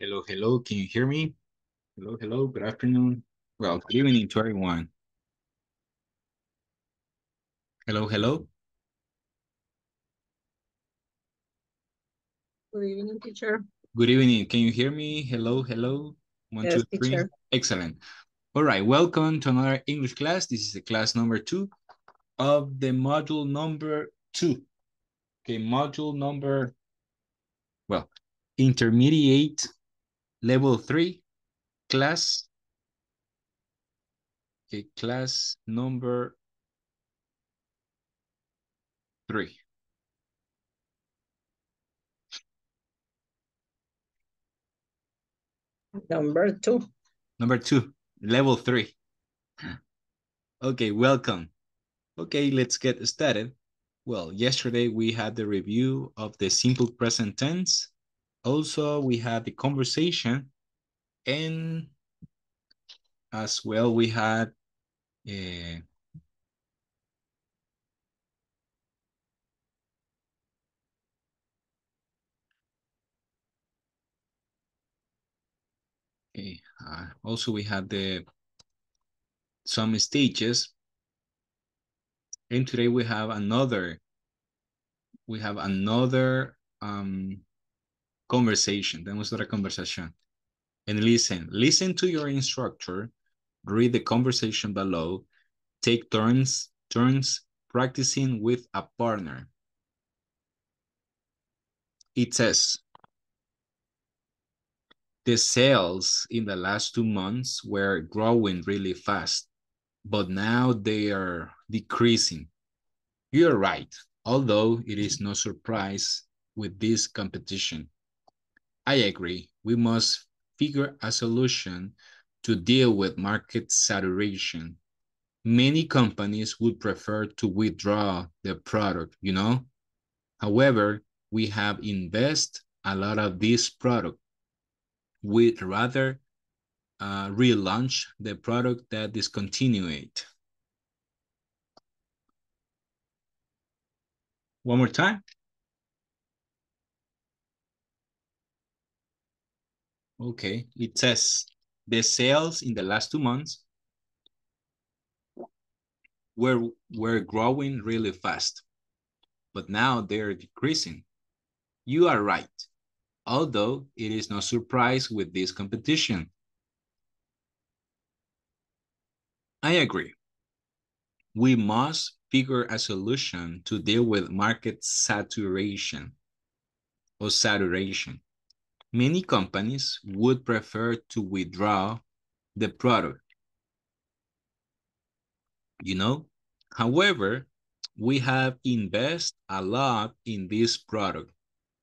Hello, hello, can you hear me? Hello, hello, good afternoon. Well, good evening to everyone. Hello, hello. Good evening, teacher. Good evening, can you hear me? Hello, hello. One, yes, two, three. Teacher. Excellent. All right, welcome to another English class. This is the class number 2 of the module number 2. Okay, module number, well, intermediate level 3 class. Okay, class number 3. Number 2. Number 2, level 3. Okay, welcome. Okay, let's get started. Well, yesterday we had the review of the simple present tense. Also, we had the conversation, and as well, we had the some stages, and today we have another conversation. That was not a conversation. And listen to your instructor, read the conversation below, take turns practicing with a partner. It says, the sales in the last 2 months were growing really fast, but now they are decreasing. You're right, although it is no surprise with this competition. I agree, we must figure a solution to deal with market saturation. Many companies would prefer to withdraw their product, you know? However, we have invested a lot of this product. We'd rather relaunch the product that discontinued. One more time. Okay, it says the sales in the last 2 months were growing really fast, but now they're decreasing. You are right, although it is no surprise with this competition. I agree. We must figure a solution to deal with market saturation or saturation. Many companies would prefer to withdraw the product. You know, however, we have invested a lot in this product.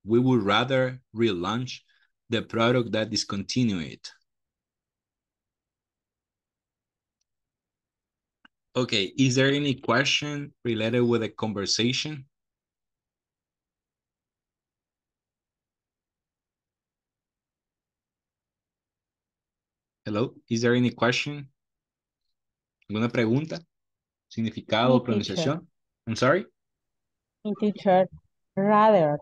We would rather relaunch the product that discontinued. Okay, is there any question related with the conversation? Hello, is there any question? ¿Alguna pregunta? ¿Significado o pronunciación? I'm sorry? In teacher, rather.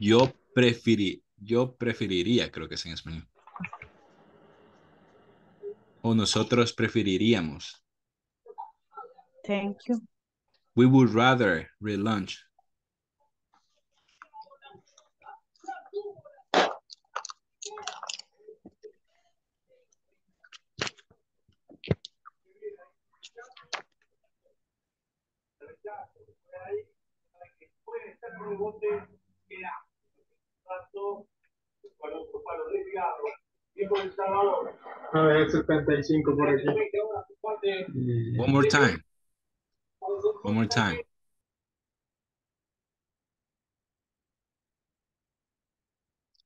Yo preferiría, creo que es en español. O nosotros preferiríamos. Thank you. We would rather relaunch. One more time.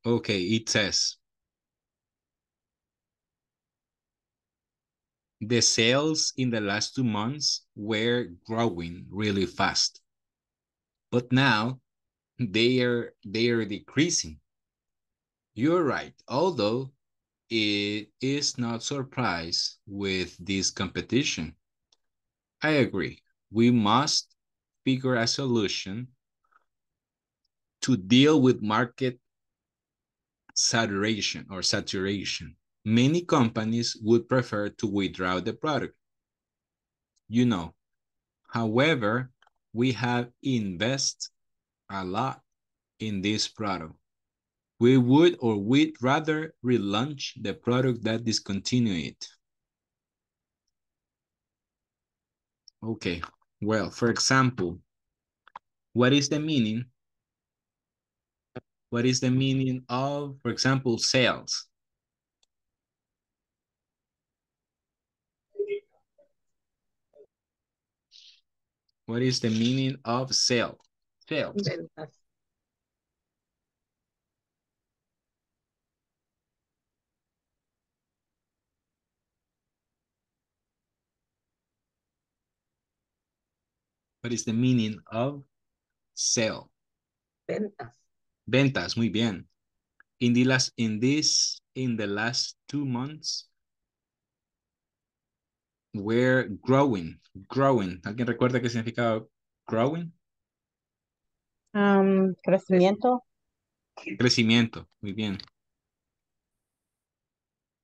Okay, it says the sales in the last 2 months were growing really fast, but now they are decreasing. You're right, although it is not surprise with this competition. I agree. We must figure a solution to deal with market saturation. Many companies would prefer to withdraw the product, you know. However, we have invested a lot in this product. We would, or we'd rather relaunch the product that discontinue it. Okay, well, for example, what is the meaning? What is the meaning of, for example, sales? What is the meaning of sale? Sales. What is the meaning of sale? Ventas. Ventas, muy bien. In the last 2 months, we're growing. Growing. ¿Alguien recuerda qué significaba growing? Crecimiento. Crecimiento, muy bien.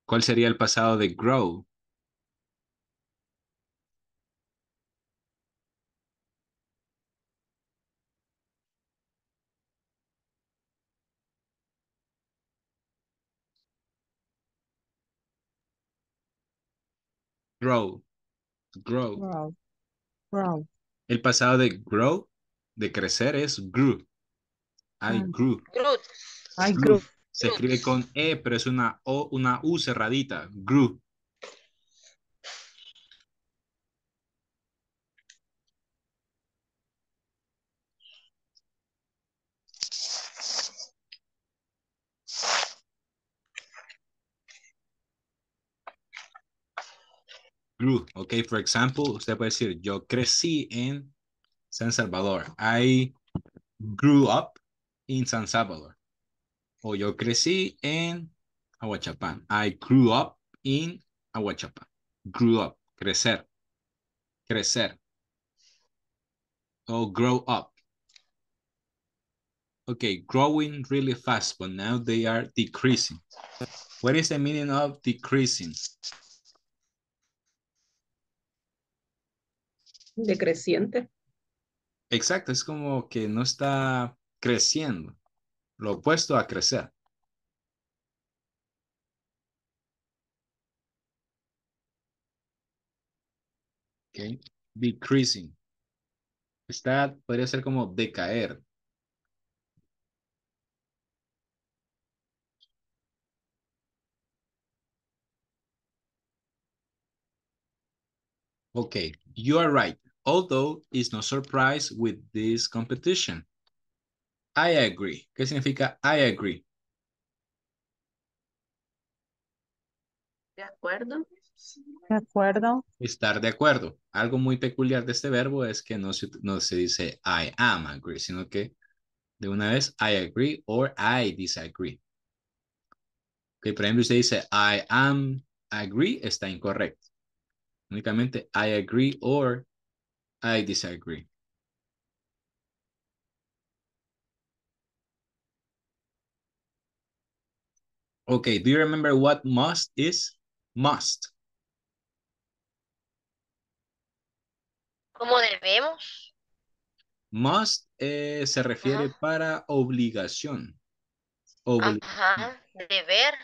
¿Cuál sería el pasado de grow? Grow, grow, grow, grow. El pasado de grow, de crecer, es grew. I grew. I grew. Se escribe con E, pero es una O, una U cerradita. Grew. Grew, okay, for example, usted puede decir, yo crecí en Sansalvador. I grew up in Sansalvador. O yo crecí en Aguachapán. I grew up in Aguachapán. Grew up, crecer, crecer. O grow up. Okay, growing really fast, but now they are decreasing. What is the meaning of decreasing? Decreciente. Exacto, es como que no está creciendo. Lo opuesto a crecer. Okay. Decreasing. Está, podría ser como decaer. Okay, you are right. Although it's no surprise with this competition. I agree. ¿Qué significa I agree? De acuerdo. De acuerdo. Estar de acuerdo. Algo muy peculiar de este verbo es que no se dice I am agree, sino que de una vez I agree or I disagree. Okay, por ejemplo, usted dice I am agree, está incorrecto. Únicamente I agree or I disagree. Okay, do you remember what must is? Must. ¿Cómo debemos? Must se refiere para obligación. Ajá, deber.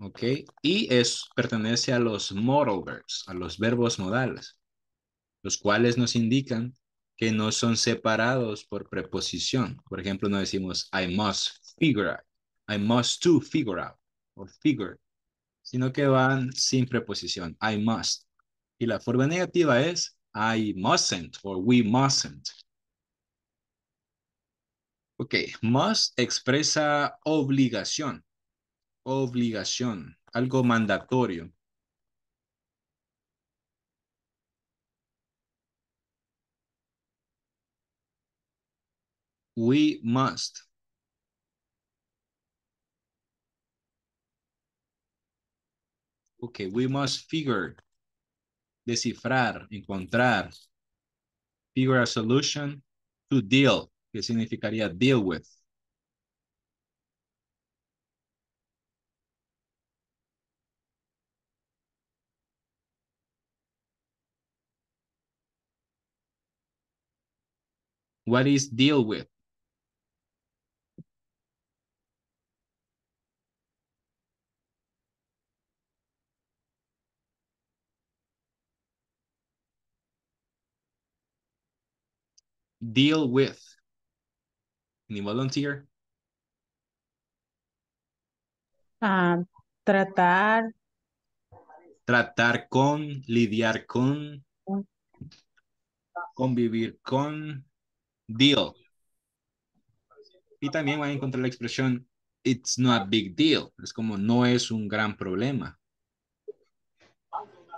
Ok, y pertenece a los modal verbs, a los verbos modales, los cuales nos indican que no son separados por preposición. Por ejemplo, no decimos I must figure out, I must to figure out, o figure, sino que van sin preposición, I must. Y la forma negativa es I mustn't, or we mustn't. Ok, must expresa obligación, obligación, algo mandatorio. We must. Okay, we must figure, descifrar, encontrar, figure a solution to deal, que significaría deal with. What is deal with? Deal with. Any volunteer? Tratar. Tratar con, lidiar con, convivir con, deal. Y también van a encontrar la expresión it's not a big deal. Es como no es un gran problema.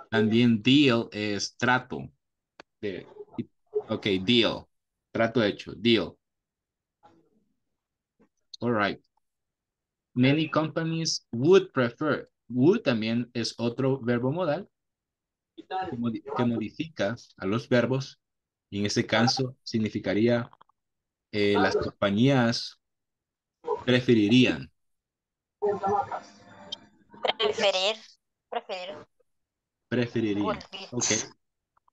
También deal es trato. De, ok, deal. Trato hecho, deal. All right. Many companies would prefer. Would también es otro verbo modal que modifica a los verbos. Y en este caso significaría las compañías preferirían. Preferirían. Okay.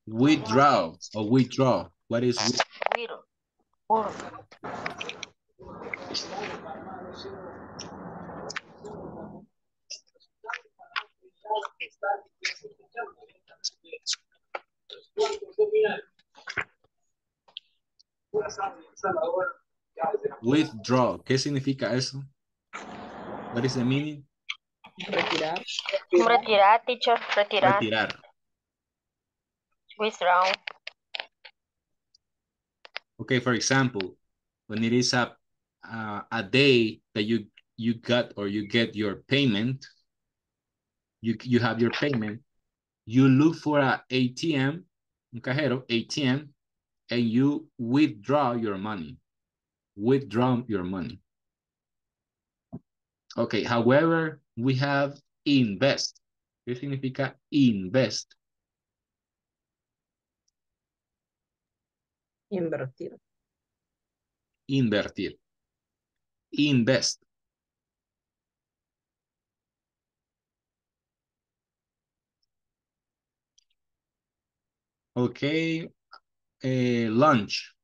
Withdraw or withdraw. What is withdraw? Withdraw. ¿Qué significa eso? What is the meaning? Retirar. Retirar, teacher. Retirar. Retirar. Withdraw. Okay, for example, when it is a day that you got or you get your payment, you have your payment, you look for a ATM, un cajero, ATM, and you withdraw your money. Withdraw your money. Okay, however, we have invest. ¿Qué significa invest? Invertir. Invertir. Invest. Okay, lunch.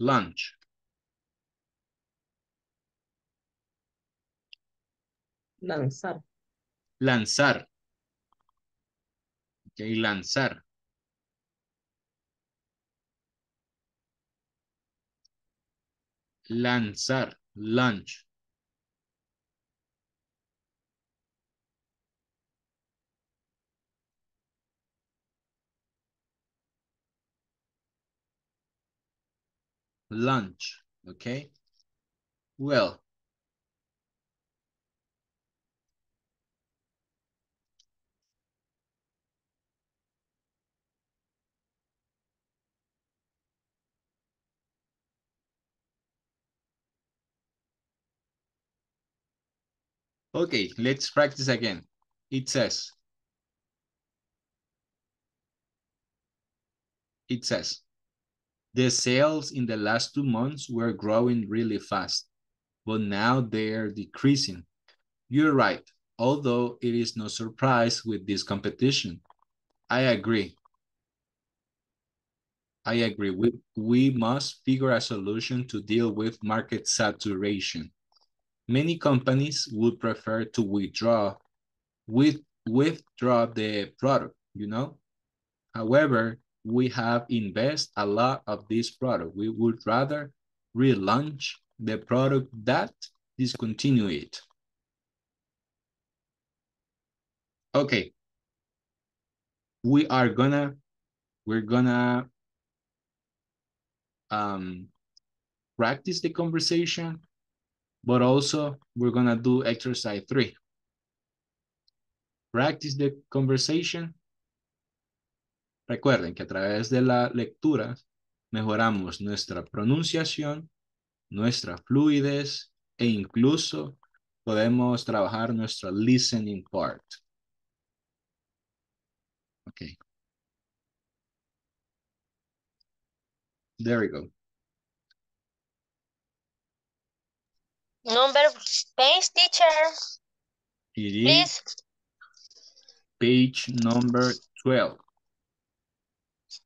Lunch. Lanzar. Lanzar. Okay, lanzar. Lanzar, lunch. Lunch, okay? Well, okay, let's practice again. It says, the sales in the last 2 months were growing really fast, but now they're decreasing. You're right, although it is no surprise with this competition. I agree. We must figure a solution to deal with market saturation. Many companies would prefer to withdraw the product, you know? However, we have invested a lot of this product. We would rather relaunch the product that discontinue it. Okay. We're gonna practice the conversation, but also we're gonna do exercise 3. Practice the conversation. Recuerden que a través de la lectura mejoramos nuestra pronunciación, nuestra fluidez e incluso podemos trabajar nuestra listening part. Okay. There we go. Number page, teacher. It please. Page number 12.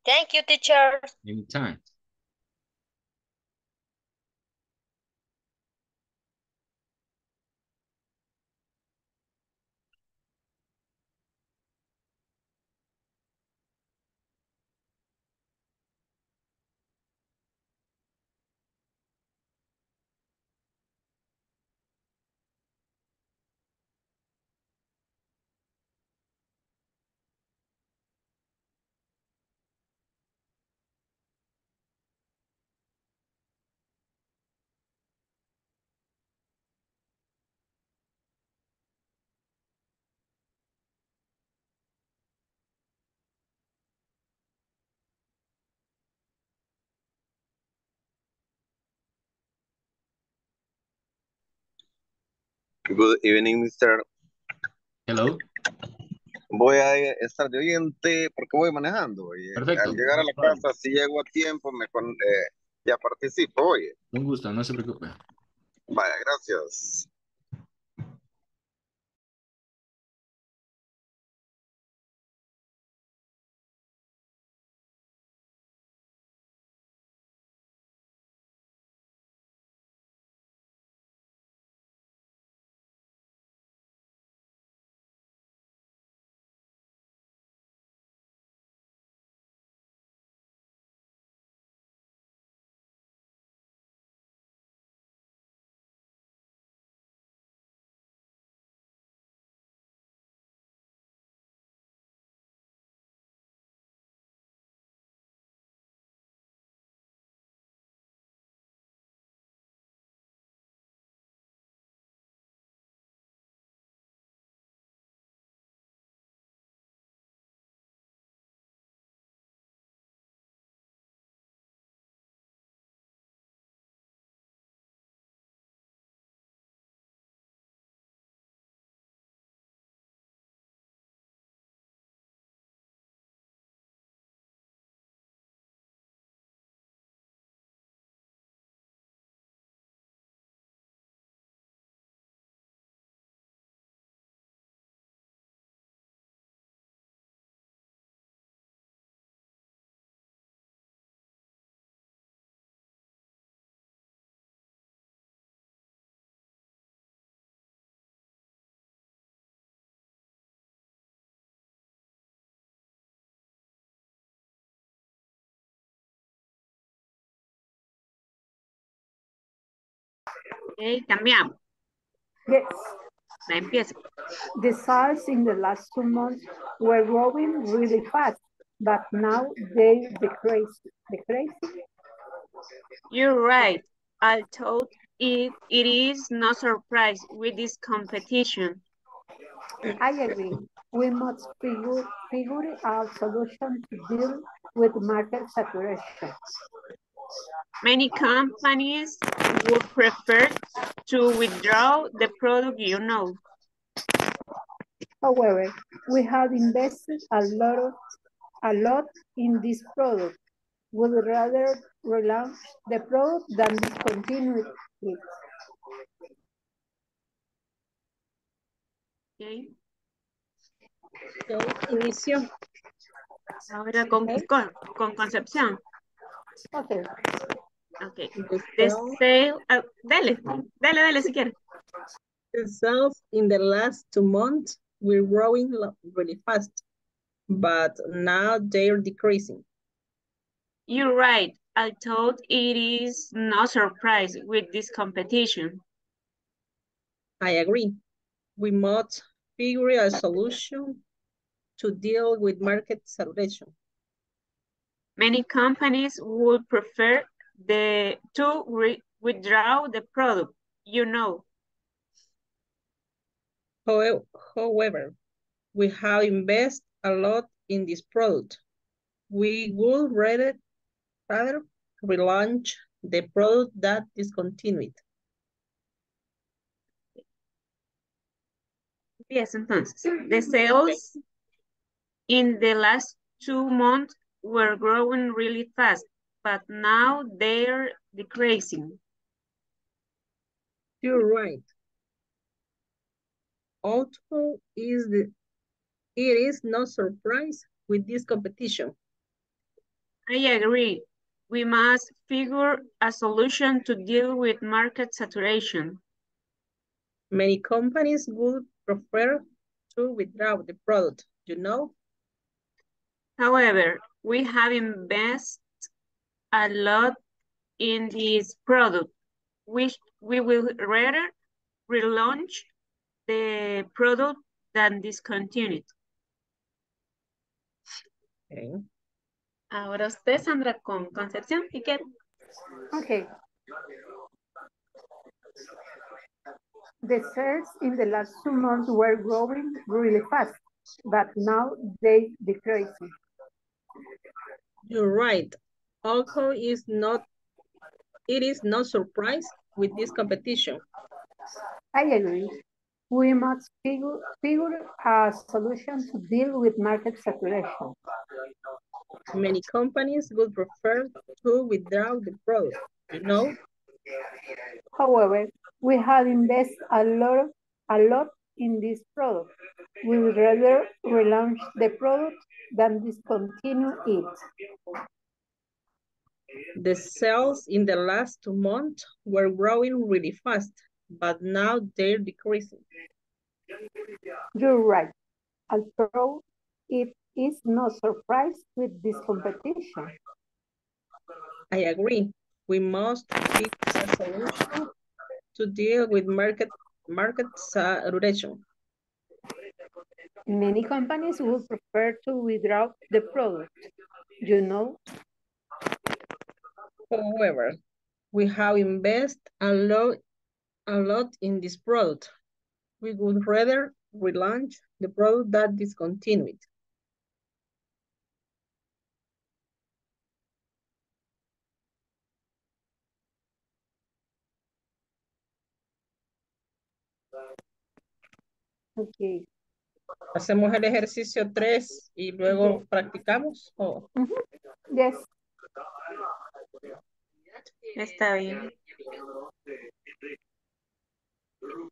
Thank you, teacher. Anytime. Good evening, mister. Hello. Voy a estar de oyente porque voy manejando. Oye. Perfecto. Al llegar a la casa, si llego a tiempo, ya participo. Oye. Un gusto, no se preocupe. Vaya, gracias. Okay, cambiamos. Yes. La empiezo. The sales in the last 2 months were growing really fast, but now they decreased. You're right. Although it is no surprise with this competition. I agree. We must figure out solutions to deal with market saturation. Many companies would prefer to withdraw the product, you know. However, we have invested a lot in this product. Would rather relaunch the product than discontinue it. Okay. So, inicio. Ahora con Concepción. Okay. Okay. The sale. Dale si quieres. The sales in the last 2 months were growing really fast, but now they're decreasing. You're right. I thought it is no surprise with this competition. I agree. We must figure a solution to deal with market saturation. Many companies would prefer to withdraw the product, you know. However, we have invested a lot in this product. We would rather relaunch the product that is discontinued. Yes, entonces, the sales in the last 2 months were growing really fast, but now they're decreasing. You're right. Although it is no surprise with this competition. I agree. We must figure a solution to deal with market saturation. Many companies would prefer to withdraw the product, you know. However, we have invested a lot in this product, which we will rather relaunch the product than discontinue it. Okay. Ahora usted, Sandra, con Concepción, si quiere. Okay. The sales in the last 2 months were growing really fast, but now they decreased. You're right. Although it is no surprise with this competition. I agree. We must figure a solution to deal with market saturation. Many companies would prefer to withdraw the product, you know? However, we have invested a lot in this product. We would rather relaunch the product than discontinue it. The sales in the last 2 months were growing really fast, but now they're decreasing. You're right. Although it is no surprise with this competition. I agree. We must fix a solution to deal with market saturation. Many companies would prefer to withdraw the product, you know. However, we have invested a lot in this product. We would rather relaunch the product than discontinue it. Okay. Hacemos el ejercicio 3 y luego practicamos. ¿O? Yes. Está bien. Pero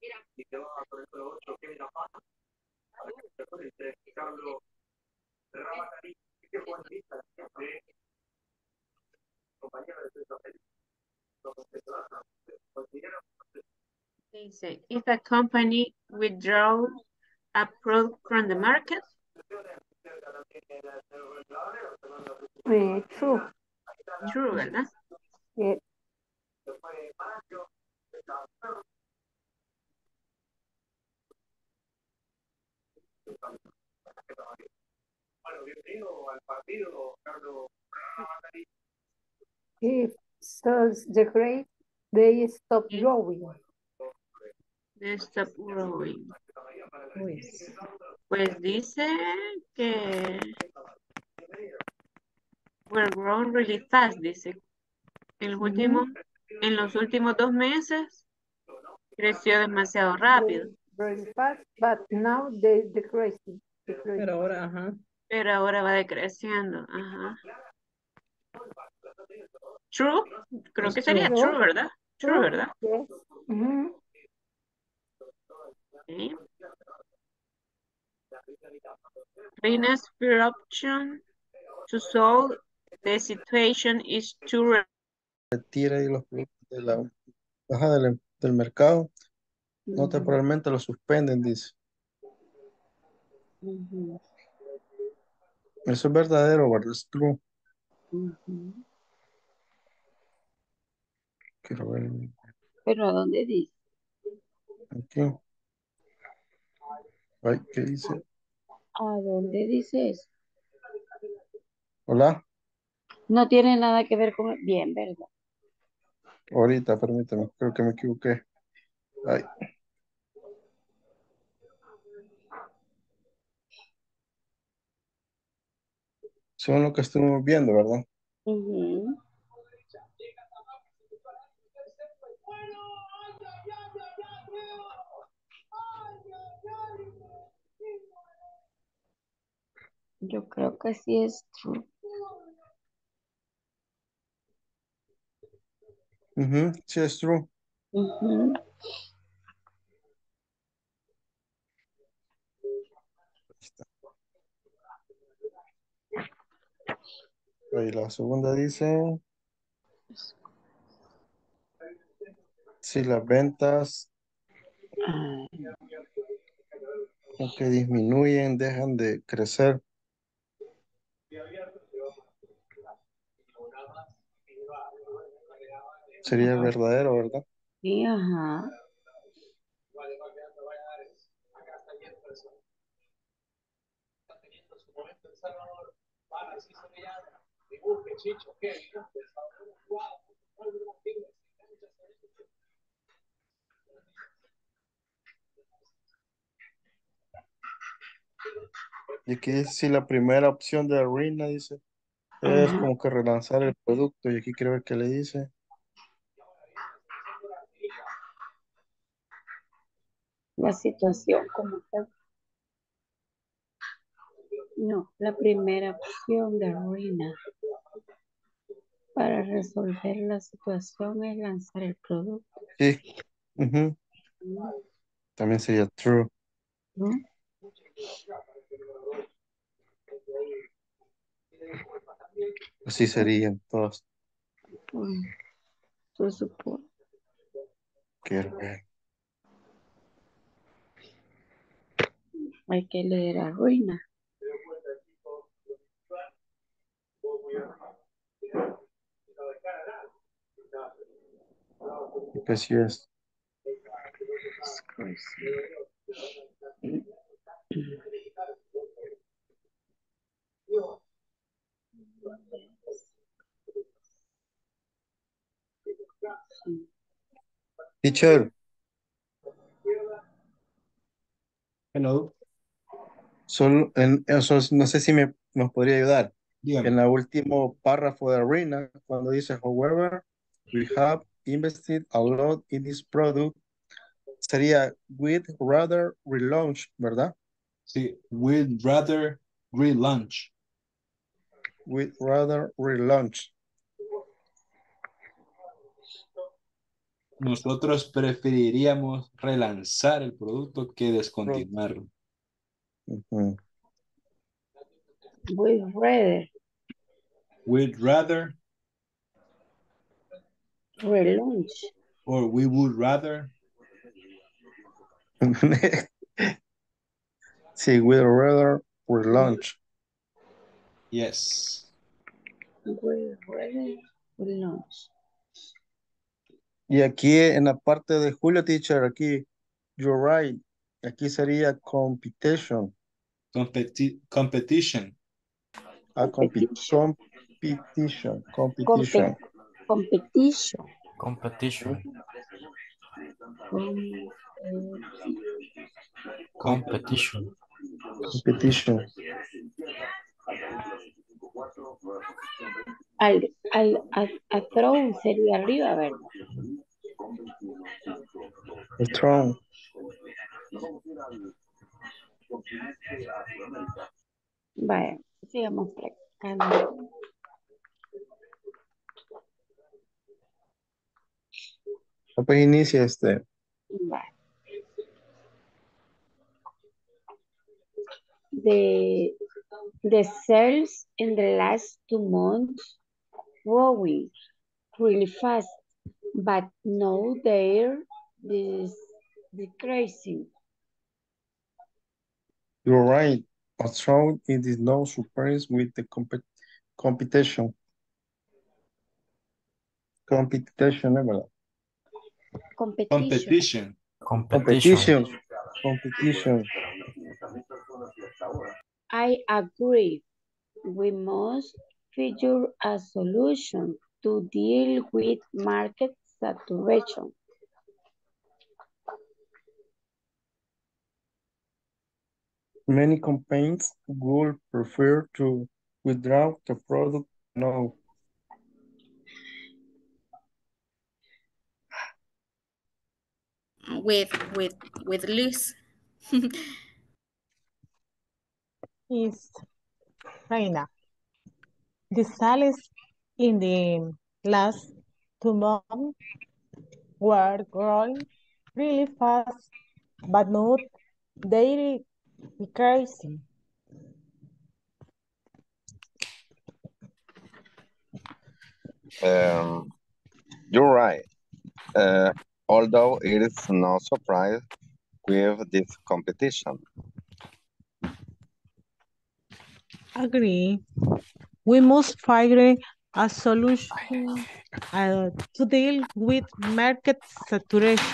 mira, y te vas a poner los 8 que en la pata. A ver, te pones Carlos Rama Cariño, que es buenista, de compañero de Centro América. If a company withdraws a product from the market? True. True, ¿verdad? Yeah. If sales degrade, they stop growing. They stop growing. Pues dice que we're growing really fast, dice. En los últimos 2 meses creció demasiado rápido. Very fast, but now they decrease. Pero ahora va decreciendo. Ajá. True, creo que sería true, ¿verdad? True, ¿verdad? Yes. Okay. Reina's first option to solve the situation is to retira los productos de la baja del mercado. No temporalmente los suspenden, dice. Eso es verdadero, ¿verdad? Es true. Quiero ver. Pero ¿a dónde dice? Aquí. Ay, ¿qué dice? ¿A dónde dice eso? Hola. No tiene nada que ver con... Bien, ¿verdad? Ahorita, permítame. Creo que me equivoqué. Ay. Según lo que estuvimos viendo, ¿verdad? Yo creo que sí es true. Sí es true. Ahí la segunda dice, si las ventas aunque disminuyen, dejan de crecer. Sería verdadero, ¿verdad? Sí, ajá. Y aquí si la primera opción de Reina dice es como que relanzar el producto, y aquí creo que le dice la situación como tal. No, la primera opción de ruina para resolver la situación es lanzar el producto. Sí. Uh-huh. También sería true. ¿Mm? Así serían todos. Yo supongo. Quiero ver. Hay que leer a ruina. Because yes. Teacher. Hello. Solo no sé si nos podría ayudar. Dígame. En el último párrafo de Arena, cuando dice however, we have invested a lot in this product, sería we'd rather relaunch, ¿verdad? Sí, we'd rather relaunch. We'd rather relaunch. Nosotros preferiríamos relanzar el producto que descontinuarlo. Uh-huh. We'd rather. We'd rather. Relaunch. Or we would rather. Sí, we'd rather relaunch. Yes. We'd rather relaunch. Y aquí en la parte de Julio, teacher, aquí, you're right, aquí sería competition. Competition. A competition. Competition. Competition. Competition. Competition. Competition. Competition. A throne sería arriba, ¿verdad? A throne. Vaya, sigamos practicando. Pues inicia este. Vale. The sales in the last 2 months growing really fast, but now they're decreasing. You're right. Although it is no surprise with the competition. Competition level. Competition. Competition. Competition. I agree. We must figure a solution to deal with market saturation. Many companies would prefer to withdraw the product now. With Liz. Is Reina. The sales in the last 2 months were growing really fast, but not daily decreasing. You're right. Although it is no surprise with this competition. Agree. We must find a solution to deal with market saturation.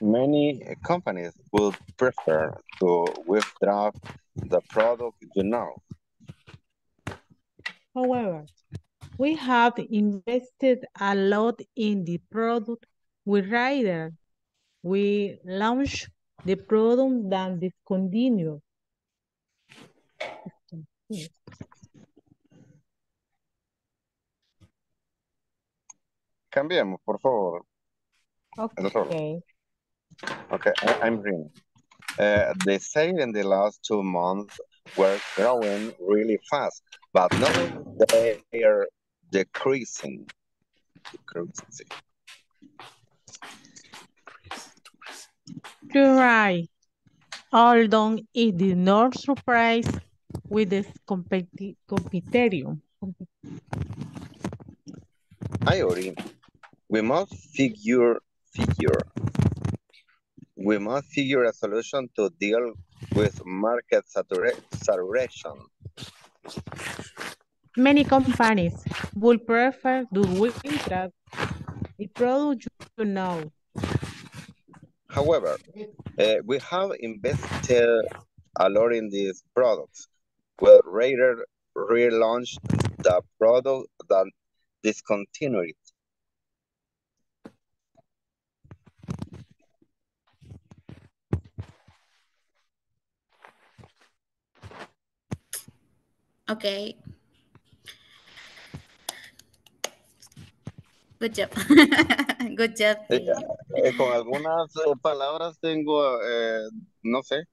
Many companies would prefer to withdraw the product, you know. However, we have invested a lot in the product. We rather we launch the product than discontinue. Cambiemos, por favor. Okay. Okay, I'm reading. They say in the last 2 months were growing really fast, but now they are decreasing. You're right. Although it did not surprise with this competitorium. Iori, we must figure a solution to deal with market saturation. Many companies would prefer to withdraw the product you know. However, we have invested a lot in these products. We'll rather relaunch the product than discontinue it. Okay. Good job. Good job. Con algunas palabras tengo, no sé,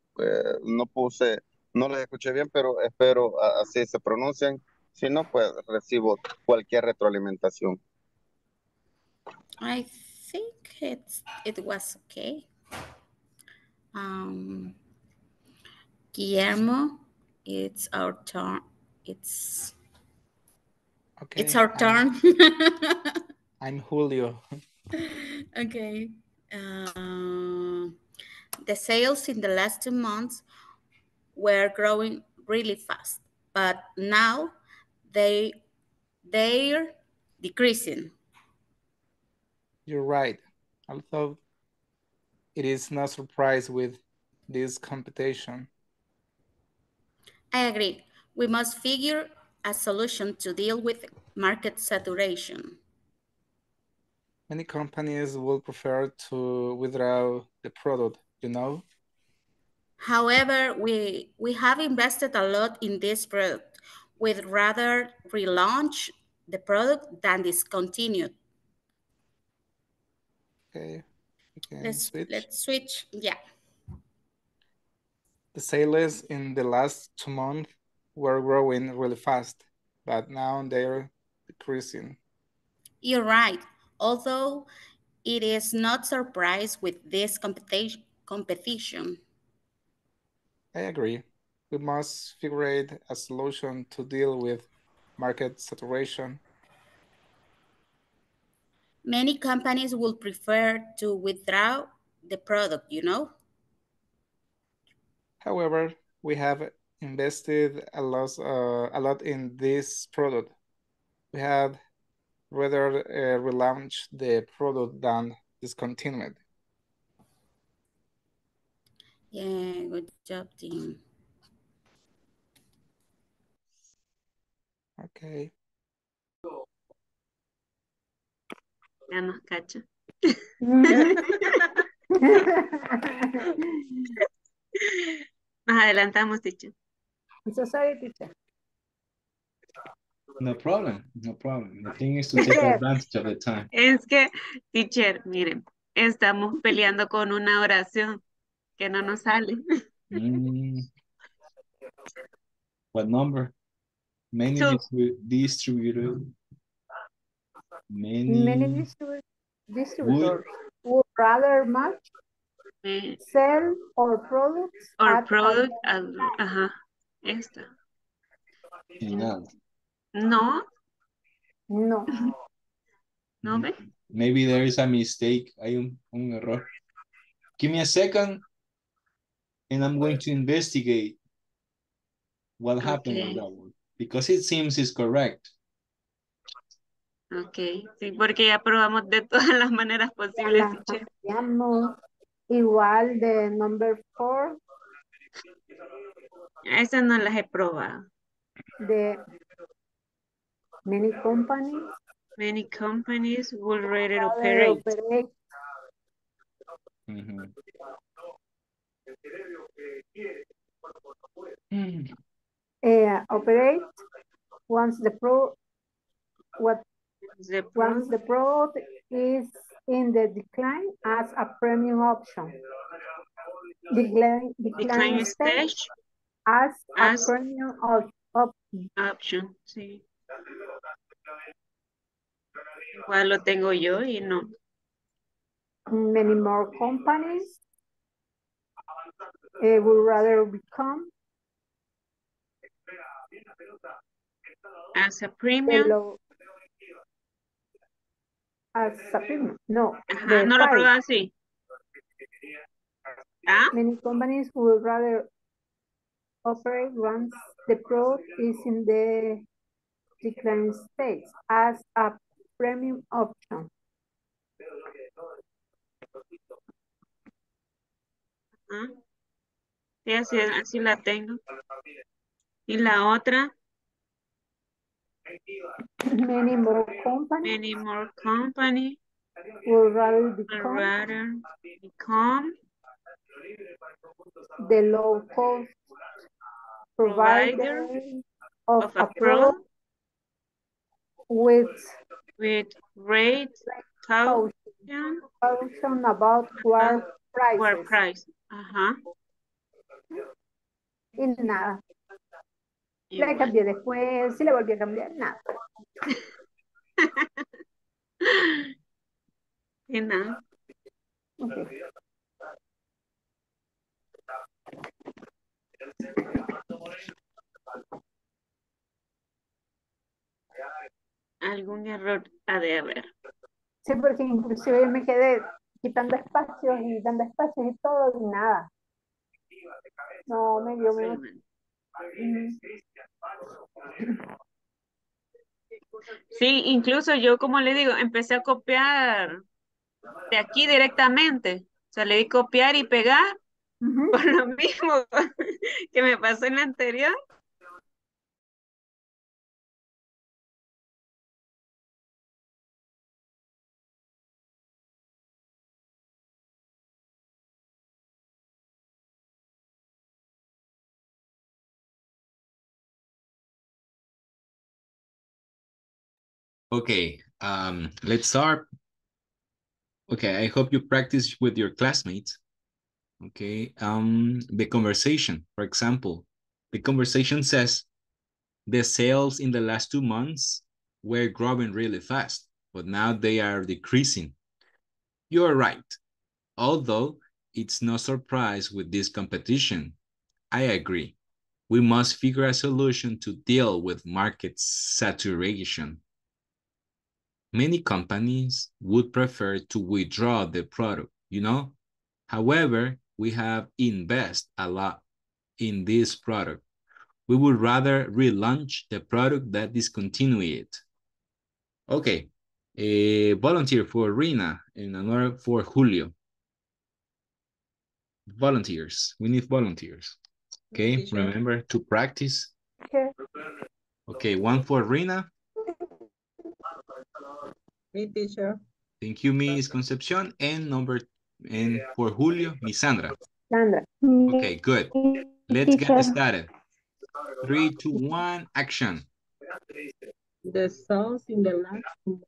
no puse, no las escuché bien, pero espero así se pronuncian. Si no, pues recibo cualquier retroalimentación. I think it was okay. Guillermo, it's our turn. It's okay. It's our turn. I'm Julio. Okay. The sales in the last 2 months were growing really fast, but now they're decreasing. You're right. Although it is not surprised with this competition. I agree. We must figure a solution to deal with market saturation. Many companies will prefer to withdraw the product, you know. However, we have invested a lot in this product. We'd rather relaunch the product than discontinue. Okay. Let's switch. Yeah. The sales in the last 2 months were growing really fast, but now they're decreasing. You're right. Although it is not surprised with this competition. I agree. We must figure out a solution to deal with market saturation. Many companies will prefer to withdraw the product, you know. However, we have invested a lot in this product. We have rather relaunch the product than discontinue it. Yeah, good job, team. Okay. Ya nos cacho. Nos adelantamos, teacher. It's a sorry, teacher. No problem, no problem. The thing is to take advantage of the time. Es que, teacher, miren, estamos peleando con una oración que no nos sale. What number? Many distributed. Many distributors would rather much sell or products. Or product. Ajá. Esta. Enough. No. No. No, ve? Maybe there is a mistake. Hay un error. Give me a second and I'm going to investigate what happened on that one. Because it seems it's correct. Okay. Sí, porque ya probamos de todas las maneras posibles. Igual de number 4. Esas no las he probado. De... Many companies will rather operate. Mm-hmm. Mm. Operate once the product is in the decline as a premium option. Decline stage as a premium option. Sí. Igual lo tengo yo y no. Many more companies would rather become as a premium. Hello. As a premium. No. Ajá, no lo probé así. ¿Ah? Many companies would rather operate once the product is in the decline stage as a premium option. ¿Ah? Sí, así la tengo. Y la otra. Many more companies will rather become the low cost provider of a product with great caution about war price. Uh-huh. Y nada. Igual. Le cambié después, sí le volví a cambiar, nada. Y nada. Okay. Algún error ha de haber. Sí, porque inclusive yo me quedé quitando espacios y todo y nada. No, me dio miedo. Sí, incluso yo, como le digo, empecé a copiar de aquí directamente. O sea, le di copiar y pegar. Uh-huh. Por lo mismo que me pasó en la anterior. Okay, let's start. Okay, I hope you practice with your classmates. Okay, the conversation, for example. The conversation says, the sales in the last 2 months were growing really fast, but now they are decreasing. You are right, although it's no surprise with this competition. I agree. We must figure a solution to deal with market saturation. Many companies would prefer to withdraw the product, you know? However, we have invested a lot in this product. We would rather relaunch the product than discontinue it. Okay, a volunteer for Rina and another for Julio. Volunteers, we need volunteers. Okay, remember to practice. Okay, okay, one for Rina. Me, teacher. Thank you, Miss Concepcion. And number two. And for Julio, Miss Sandra. Sandra. Okay, good. Let's get started. 3, 2, 1, action. The sales in the last month.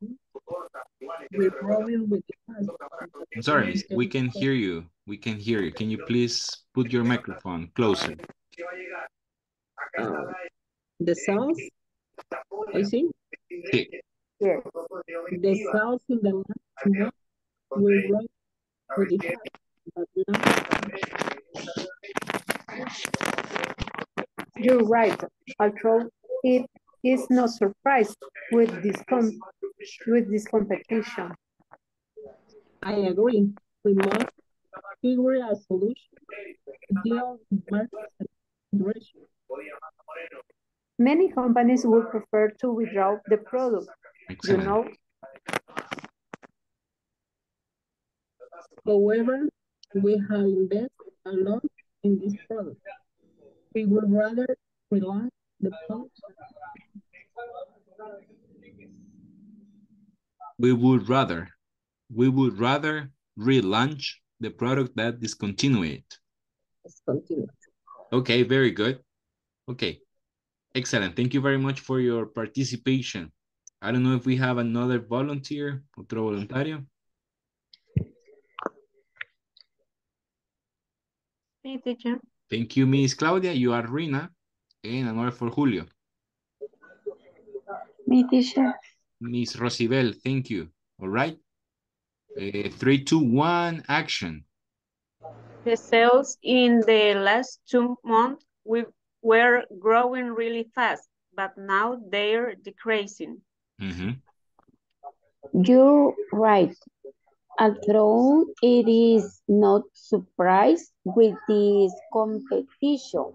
I'm sorry, we can hear you. We can hear you. Can you please put your microphone closer? The sales? I see. Yeah. Yeah. The sales in the last month will You're right, although it is no surprise with this competition. I agree. We must figure a solution to deal with market saturation. Many companies would prefer to withdraw the product, excellent. You know. However, we have invested a lot in this product. We would rather relaunch the product. We would rather relaunch the product than discontinue it. Okay, very good. Okay, excellent. Thank you very much for your participation. I don't know if we have another volunteer. Otro voluntario. Okay, teacher. Thank you, Miss Claudia. You are Rina. And another for Julio. Me, teacher. Miss Rosibel, thank you. All right. 3, 2, 1, action. The sales in the last 2 months were growing really fast, but now they're decreasing. Mm-hmm. You're right. Although it is not surprised with this competition.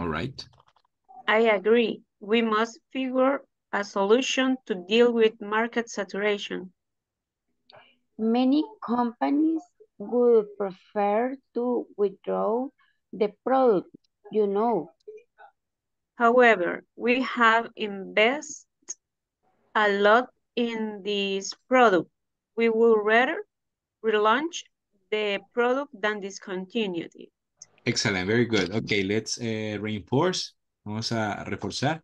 All right. I agree. We must figure a solution to deal with market saturation. Many companies would prefer to withdraw the product, you know. However, we have invested a lot in this product. We would rather relaunch the product than discontinue it. Excellent, very good. Okay, let's reinforce. Vamos a reforzar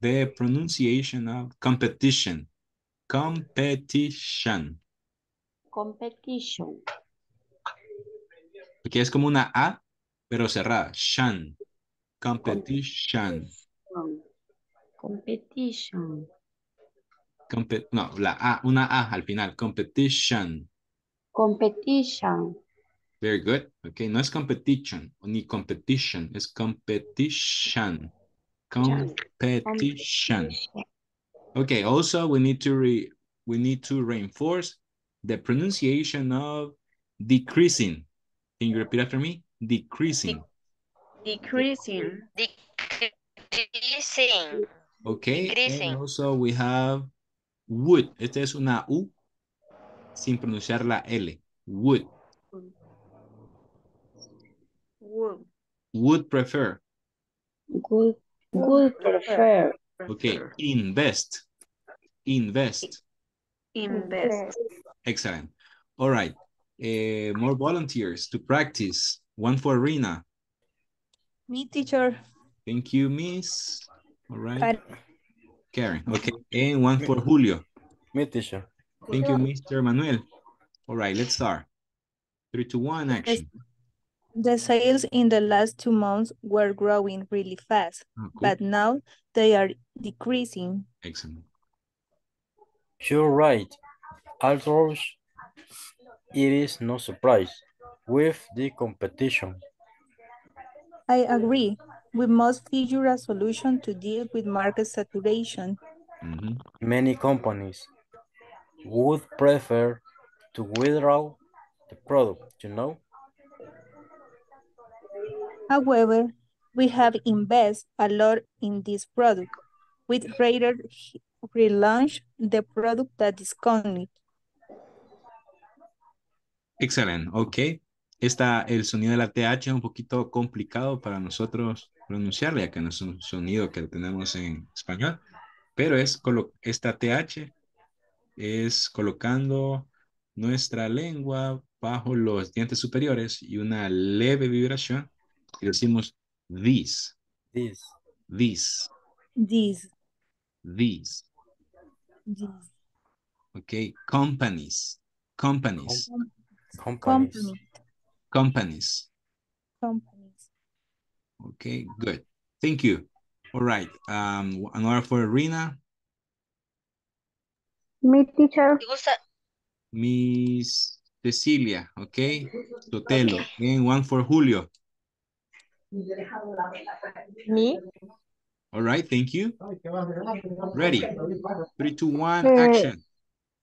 the pronunciation of competition. Competition. Competition. Porque es como una A, pero cerrada. Shan. Competition. Competition. No, la A, una A al final. Competition. Competition. Very good. Okay, no es competition, ni competition, es competition. Competition. Okay, also we need to reinforce the pronunciation of decreasing. Can you repeat after me? Decreasing. Decreasing. Decreasing. Okay, decreasing. And also we have would. Esta es una U sin pronunciar la L. Would. Would prefer. Would prefer. Okay, invest. Invest. Invest. Excellent. All right. More volunteers to practice. One for Rina. Me, teacher. Thank you, Miss. All right. Karen. Okay. And one for Julio. Me, teacher. Thank you, Mr. Manuel. All right, let's start. 3, 2, 1, action. The sales in the last 2 months were growing really fast, oh, cool. But now they are decreasing. Excellent. You're right. Although it is no surprise with the competition. I agree. We must figure a solution to deal with market saturation. Mm-hmm. Many companies would prefer to withdraw the product, you know? However, we have invested a lot in this product. We'd rather relaunch the product that discount it. Excellent. Ok. El sonido de la TH es un poquito complicado para nosotros pronunciarle, ya que no es un sonido que tenemos en español, pero es esta TH es colocando nuestra lengua bajo los dientes superiores y una leve vibración. Y decimos this. This. This. This. This. This. Okay, companies. Companies. Companies. Companies. Companies. Okay, good. Thank you. All right. Another for Rina. Me, teacher. Miss Cecilia. Okay. Sotelo. Okay. And one for Julio. Me. All right, thank you. Ready. 3, 2, 1, action.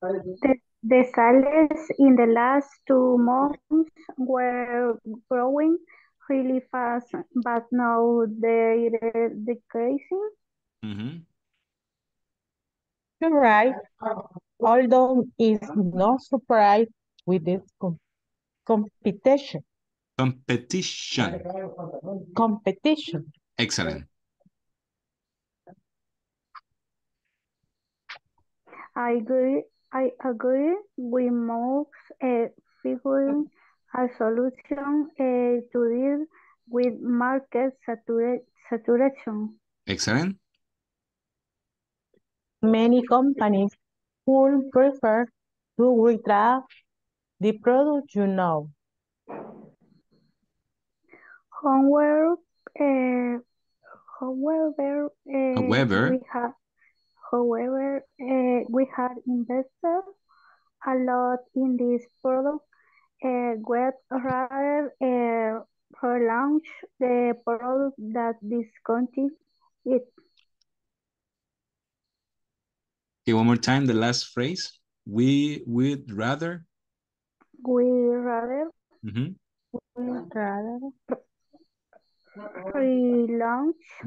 The sales in the last 2 months were growing really fast, but now they're decreasing. Mm-hmm. You're right. Although it's no surprise with this competition. Competition. Competition. Excellent. I agree. We must figure a solution to deal with market saturation. Excellent. Many companies would prefer to withdraw the product, you know. However, we had invested a lot in this product. We'd rather relaunch the product that discontinued it. Okay, one more time, the last phrase. We would rather. We rather. Mm-hmm. We rather relaunch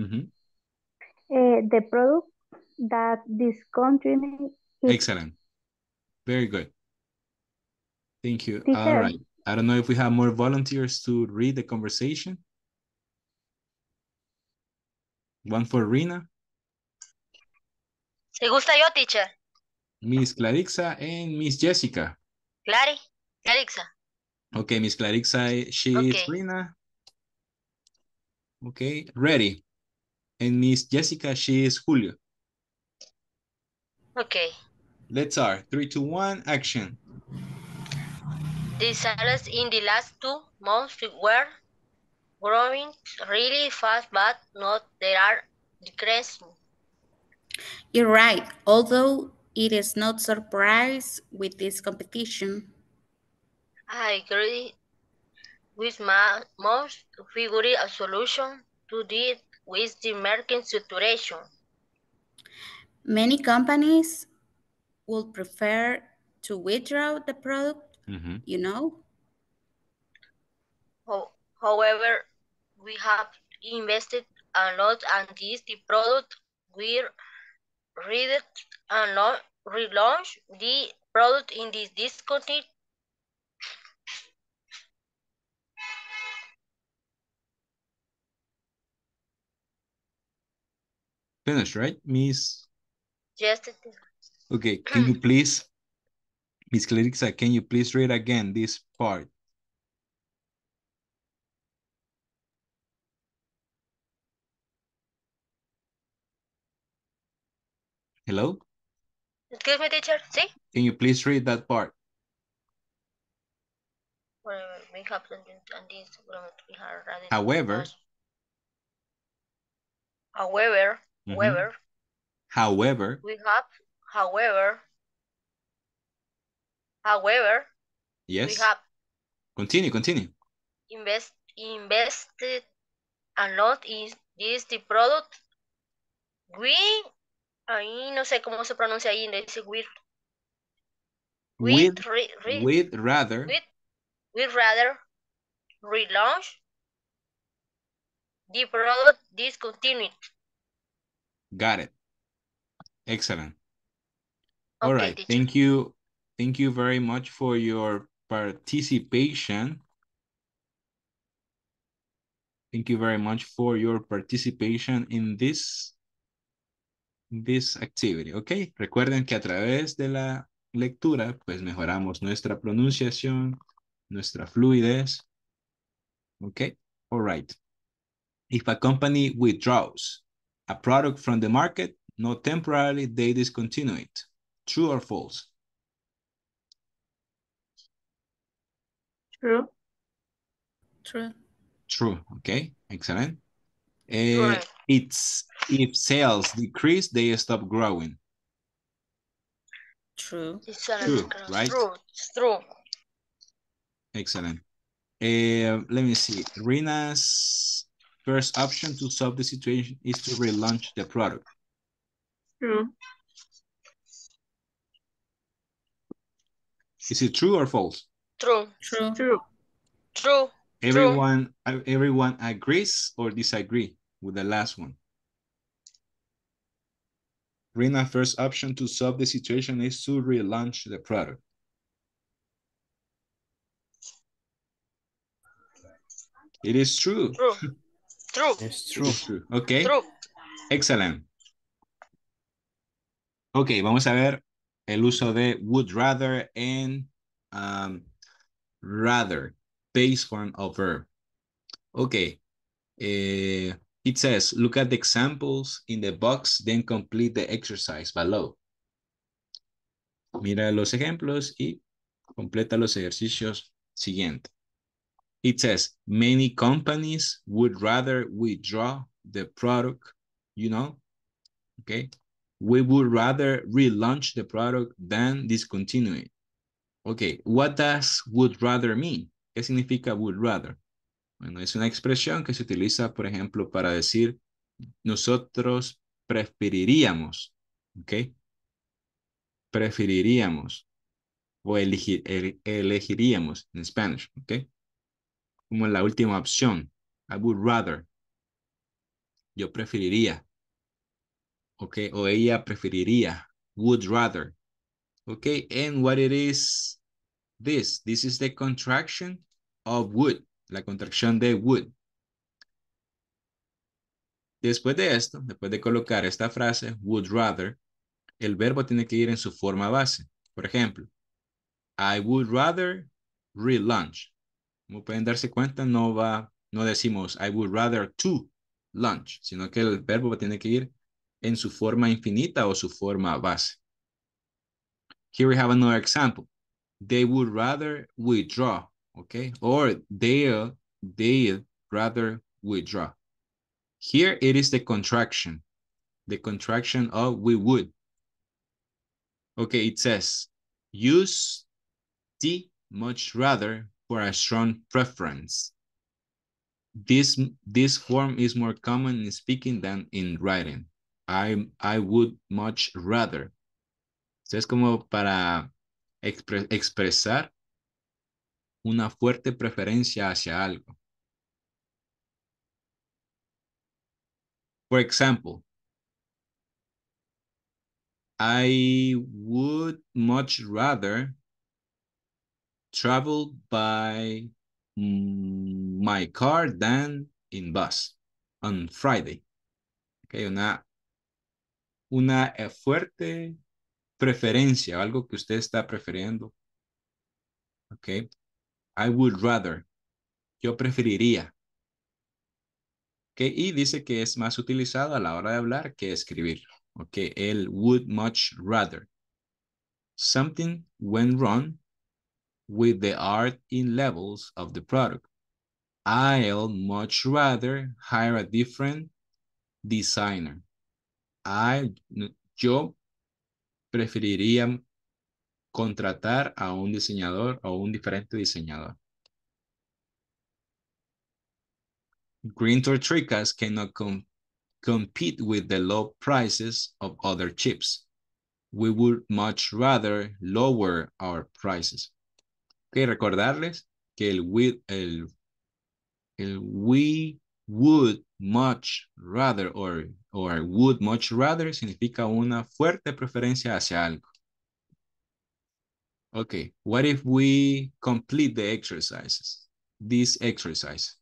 the product that discontinued it. Excellent. Very good. Thank you. Teacher. All right. I don't know if we have more volunteers to read the conversation. One for Rina. ¿Te gusta yo, teacher? Miss Clarixa and Miss Jessica. Clarixa. Okay, Miss Clarixa, is Rina. Okay, ready. And Miss Jessica, she is Julio. Okay. Let's start. 3, 2, 1, action. The sales in the last 2 months were growing really fast, but not they are decreasing. You're right, although it is not surprise with this competition. I agree with my most figuring a solution to deal with the market saturation. Many companies would prefer to withdraw the product, you know. However, we have invested a lot and this the product we're read it and relaunch the product in this discontinued. Finished, right, Miss? Yes. Okay, can you please, Miss Clarixa, can you please read again this part? Hello? Excuse me, teacher. Sí? Can you please read that part? However, we have continue. Invested a lot in this the product. We ahí no sé cómo se pronuncia ahí, dice with. We'd rather relaunch the product discontinued. Got it. Excellent. Okay, all right. Teacher. Thank you. Thank you very much for your participation. Thank you very much for your participation in this activity, ok. Recuerden que a través de la lectura, pues mejoramos nuestra pronunciación, nuestra fluidez, ok. All right. If a company withdraws a product from the market, not temporarily, they discontinue it. True or false? True, ok. Excellent. If sales decrease, they stop growing. True, right? True. Excellent. Let me see. Rina's first option to solve the situation is to relaunch the product. True. Is it true or false? True. Everyone agrees or disagree with the last one? Rina's first option to solve the situation is to relaunch the product. It is true. It's true. Okay. True. Excellent. Okay, vamos a ver el uso de would rather and rather. Base form of verb. Okay. It says, look at the examples in the box, then complete the exercise below. Mira los ejemplos y completa los ejercicios siguientes. It says many companies would rather withdraw the product, you know, okay? We would rather relaunch the product than discontinue it. Okay, what does would rather mean? ¿Qué significa would rather? Bueno, es una expresión que se utiliza, por ejemplo, para decir nosotros preferiríamos, ¿ok? Preferiríamos o elegiríamos en Spanish, ¿ok? Como la última opción, I would rather. Yo preferiría, ¿ok? O ella preferiría, would rather. Okay, and what it is, this is the contraction of would, la contracción de would. Después de esto, después de colocar esta frase, would rather, el verbo tiene que ir en su forma base. Por ejemplo, I would rather relaunch. Como pueden darse cuenta, no decimos I would rather to lunch, sino que el verbo tiene que ir en su forma infinita o su forma base. Here we have another example. They would rather withdraw, okay? Or they'll rather withdraw. Here it is the contraction of we would. Okay, it says, use the much rather for a strong preference. This form is more common in speaking than in writing. I would much rather. Es como para expresar una fuerte preferencia hacia algo. For example, I would much rather travel by my car than in bus on Friday. Okay, una fuerte preferencia, algo que usted está prefiriendo. Okay. I would rather. Yo preferiría. Okay. Y dice que es más utilizado a la hora de hablar que escribirlo. Okay. El would much rather. Something went wrong with the art in levels of the product. I'll much rather hire a different designer. Yo preferiría contratar a un diseñador o un diferente diseñador. Green tortricas cannot compete with the low prices of other chips. We would much rather lower our prices. Okay, recordarles que el we would much rather or would much rather significa una fuerte preferencia hacia algo. Okay, what if we complete the exercises? This exercise.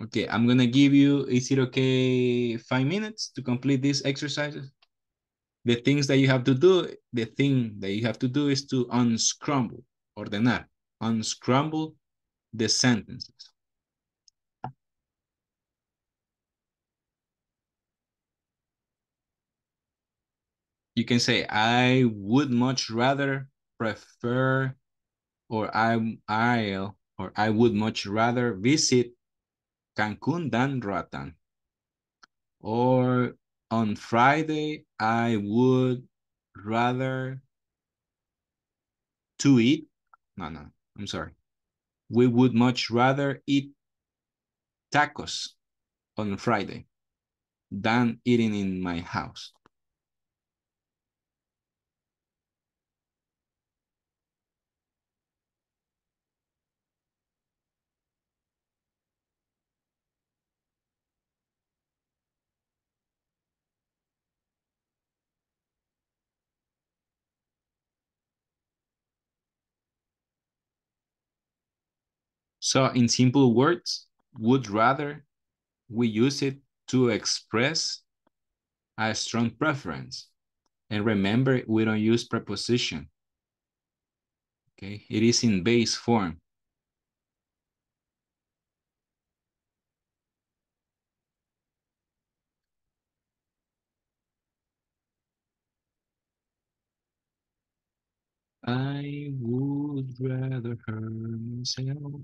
Okay, I'm gonna give you, is it okay, 5 minutes to complete these exercises? The things that you have to do, the thing that you have to do is to unscramble, ordenar, unscramble the sentences. You can say, I would much rather prefer, or I would much rather visit Cancun than Roatán. Or on Friday, I would rather to eat. No, I'm sorry. We would much rather eat tacos on Friday than eating in my house. So in simple words, would rather, we use it to express a strong preference. And remember, we don't use preposition. Okay, it is in base form. I would rather hurt myself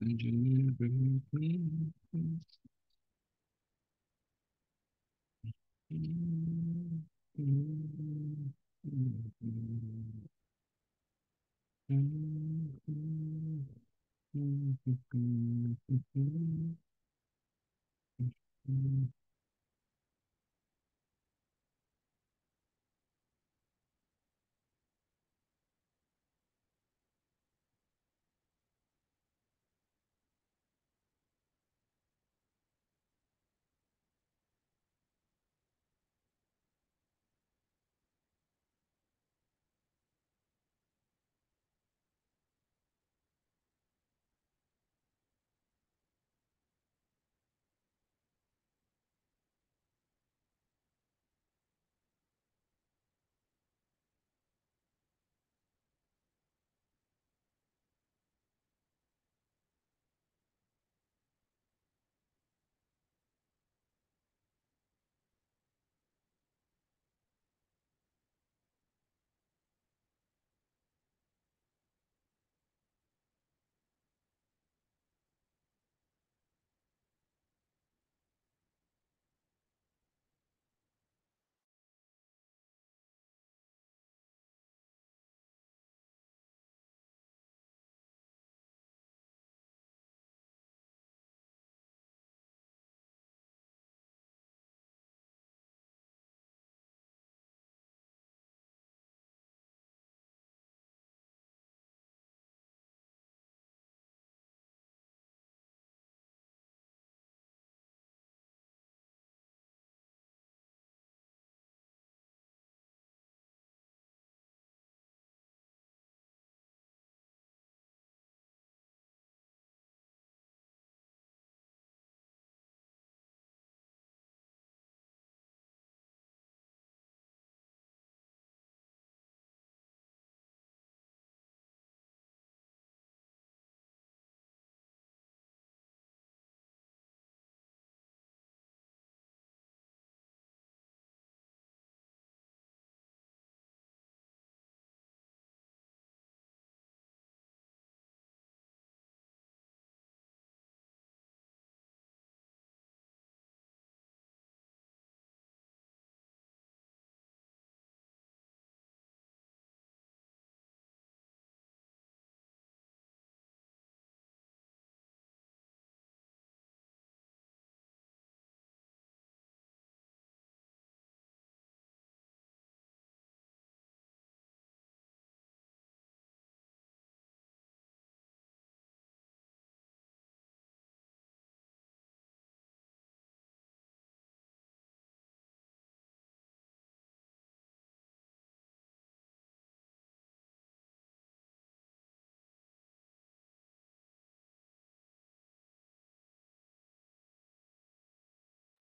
than you bring me.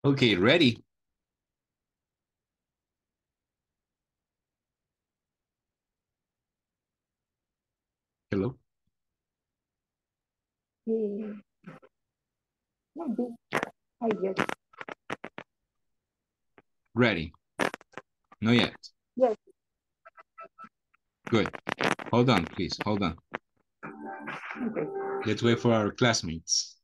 Okay, ready. Hello. Yeah. Maybe. I guess. Ready. Not yet. Yes. Good. Hold on, please. Hold on. Okay. Let's wait for our classmates.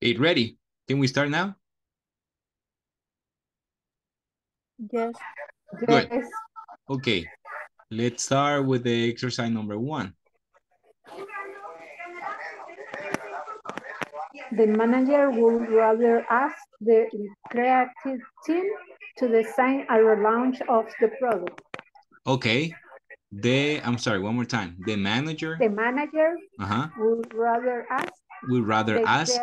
It ready? Can we start now? Yes. Good. Yes. Okay. Let's start with the exercise number 1. The manager would rather ask the creative team to design a relaunch of the product. Okay. I'm sorry, one more time. The manager would rather ask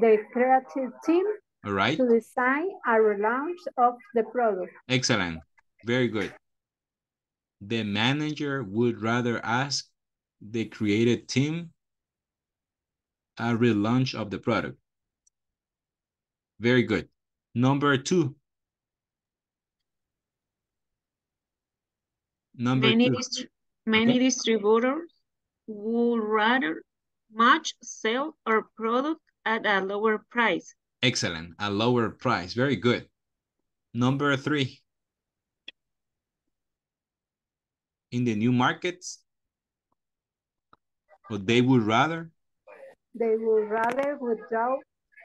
the creative team to design a relaunch of the product. Excellent. Very good. The manager would rather ask the creative team a relaunch of the product. Very good. Number 2. Many distributors would rather match sell or product at a lower price. Excellent. A lower price. Very good. Number 3. In the new markets, they would rather withdraw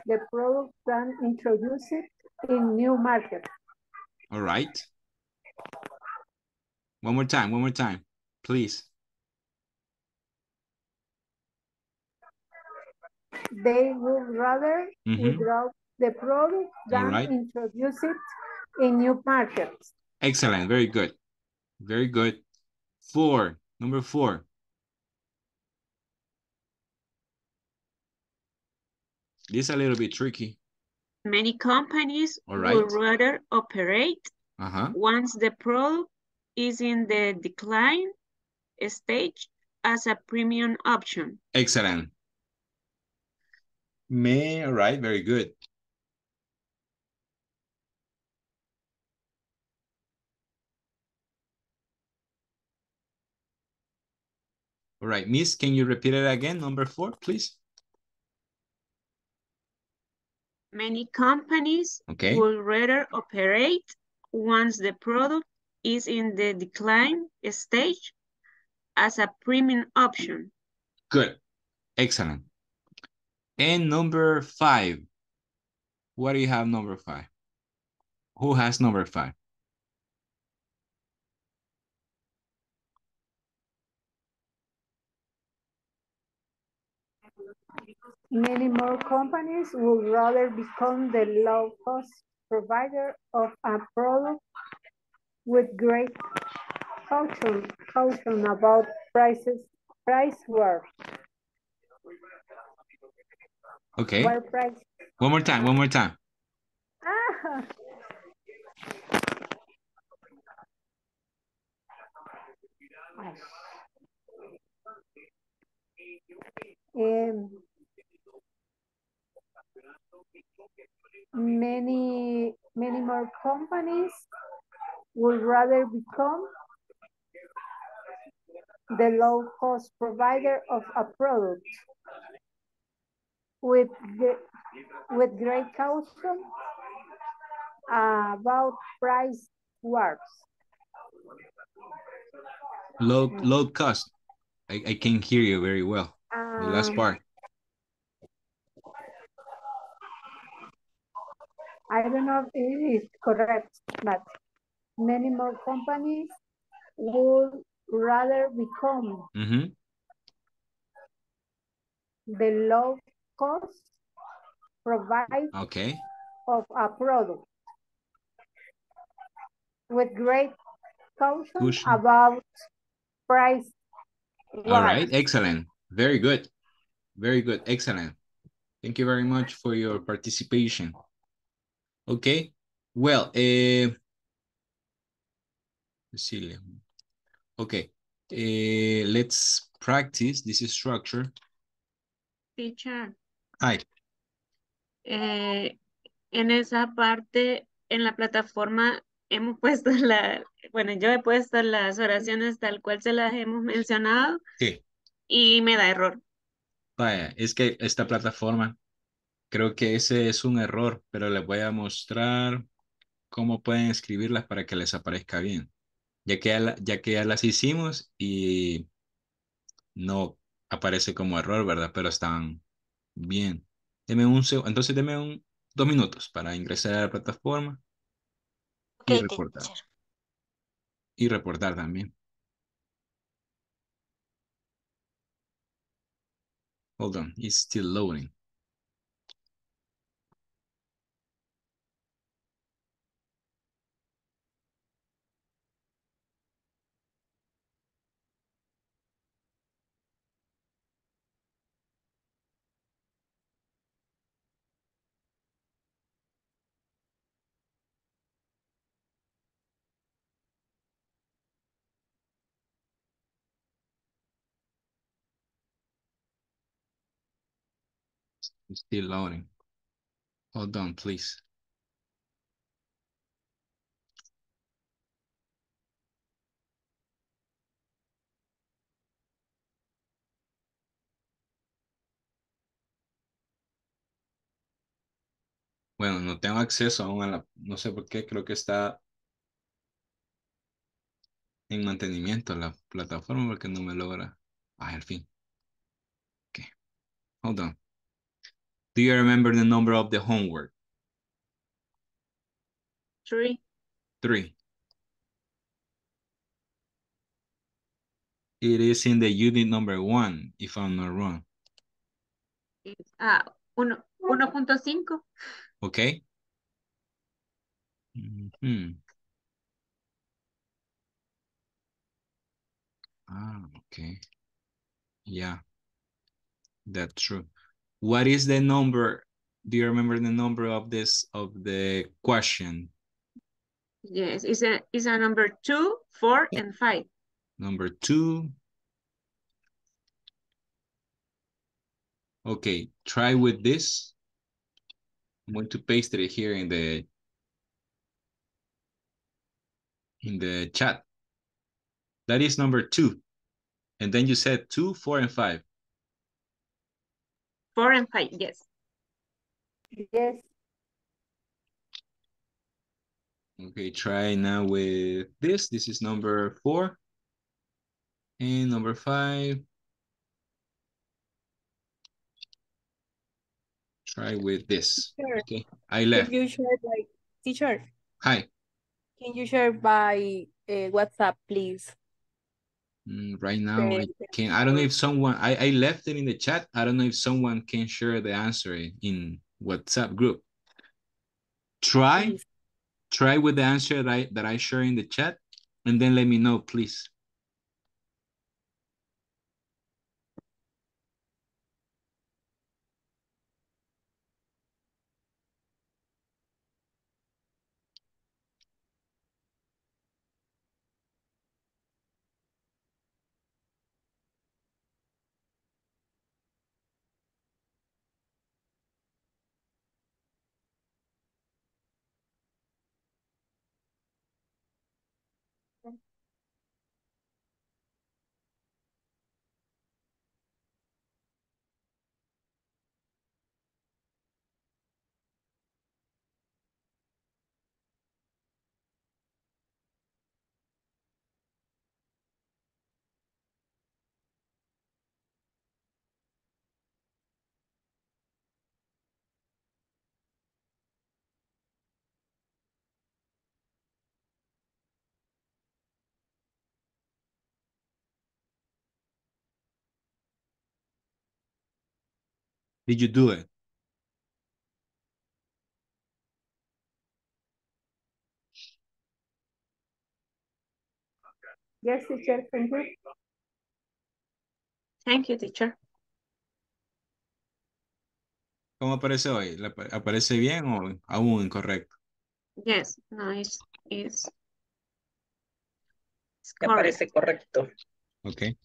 the product than introduce it in new markets. All right. One more time, please. They would rather withdraw the product than introduce it in new markets. Excellent. Very good. Very good. Number 4. This is a little bit tricky. Many companies would rather operate once the product is in the decline stage as a premium option. Excellent. All right, very good. All right, Miss, can you repeat it again? Number 4, please. Many companies would rather operate once the product is in the decline stage as a premium option. Good. Excellent. And number 5. What do you have number 5? Who has number 5? Many more companies would rather become the low-cost provider of a product with great caution about price war. Okay. One more time. Ah. Many more companies would rather become the low-cost provider of a product with great caution about price wars. Low cost. I can't hear you very well. The last part. I don't know if it is correct, but many more companies would rather become the low-cost provider of a product with great caution about price. All right, excellent. Very good. Very good. Excellent. Thank you very much for your participation. Okay, well, Cecilia. Okay, let's practice this structure. Teacher. Hi. En esa parte, en la plataforma, hemos puesto yo he puesto las oraciones tal cual se las hemos mencionado. Sí. Y me da error. Vaya, es que esta plataforma, creo que ese es un error, pero les voy a mostrar cómo pueden escribirlas para que les aparezca bien. Ya que ya las hicimos y no aparece como error, ¿verdad? Pero están bien. Entonces deme 2 minutos para ingresar a la plataforma y reportar. Y reportar también. Hold on, it's still loading. It's still loading. Hold on, please. Bueno, no tengo acceso aún a la... No sé por qué, creo que está en mantenimiento la plataforma porque no me logra. Ah, al fin. Okay. Hold on. Do you remember the number of the homework? 3. 3. It is in the unit number 1, if I'm not wrong. Ah, 1.5. Okay. Ah, okay. Yeah, that's true. What is the number? Do you remember the number of this, of the question? Yes, it's a number 2, 4, and 5. Number 2. Okay, try with this. I'm going to paste it here in the chat. That is number 2. And then you said 2, 4, and 5. 4 and 5, yes. Yes. Okay, try now with this. This is number 4 and number 5. Try with this. Teacher, okay, I left. Can you share by teacher? Hi. Can you share by WhatsApp, please? Right now, I can't. I don't know if someone, I left it in the chat. I don't know if someone can share the answer in WhatsApp group. Try with the answer that I share in the chat, and then let me know, please. Did you do it? Yes, teacher. Thank you. Thank you, teacher. ¿Cómo aparece hoy? ¿Aparece bien o aún incorrecto? Yes, no, it's correct. Aparece correcto. Okay.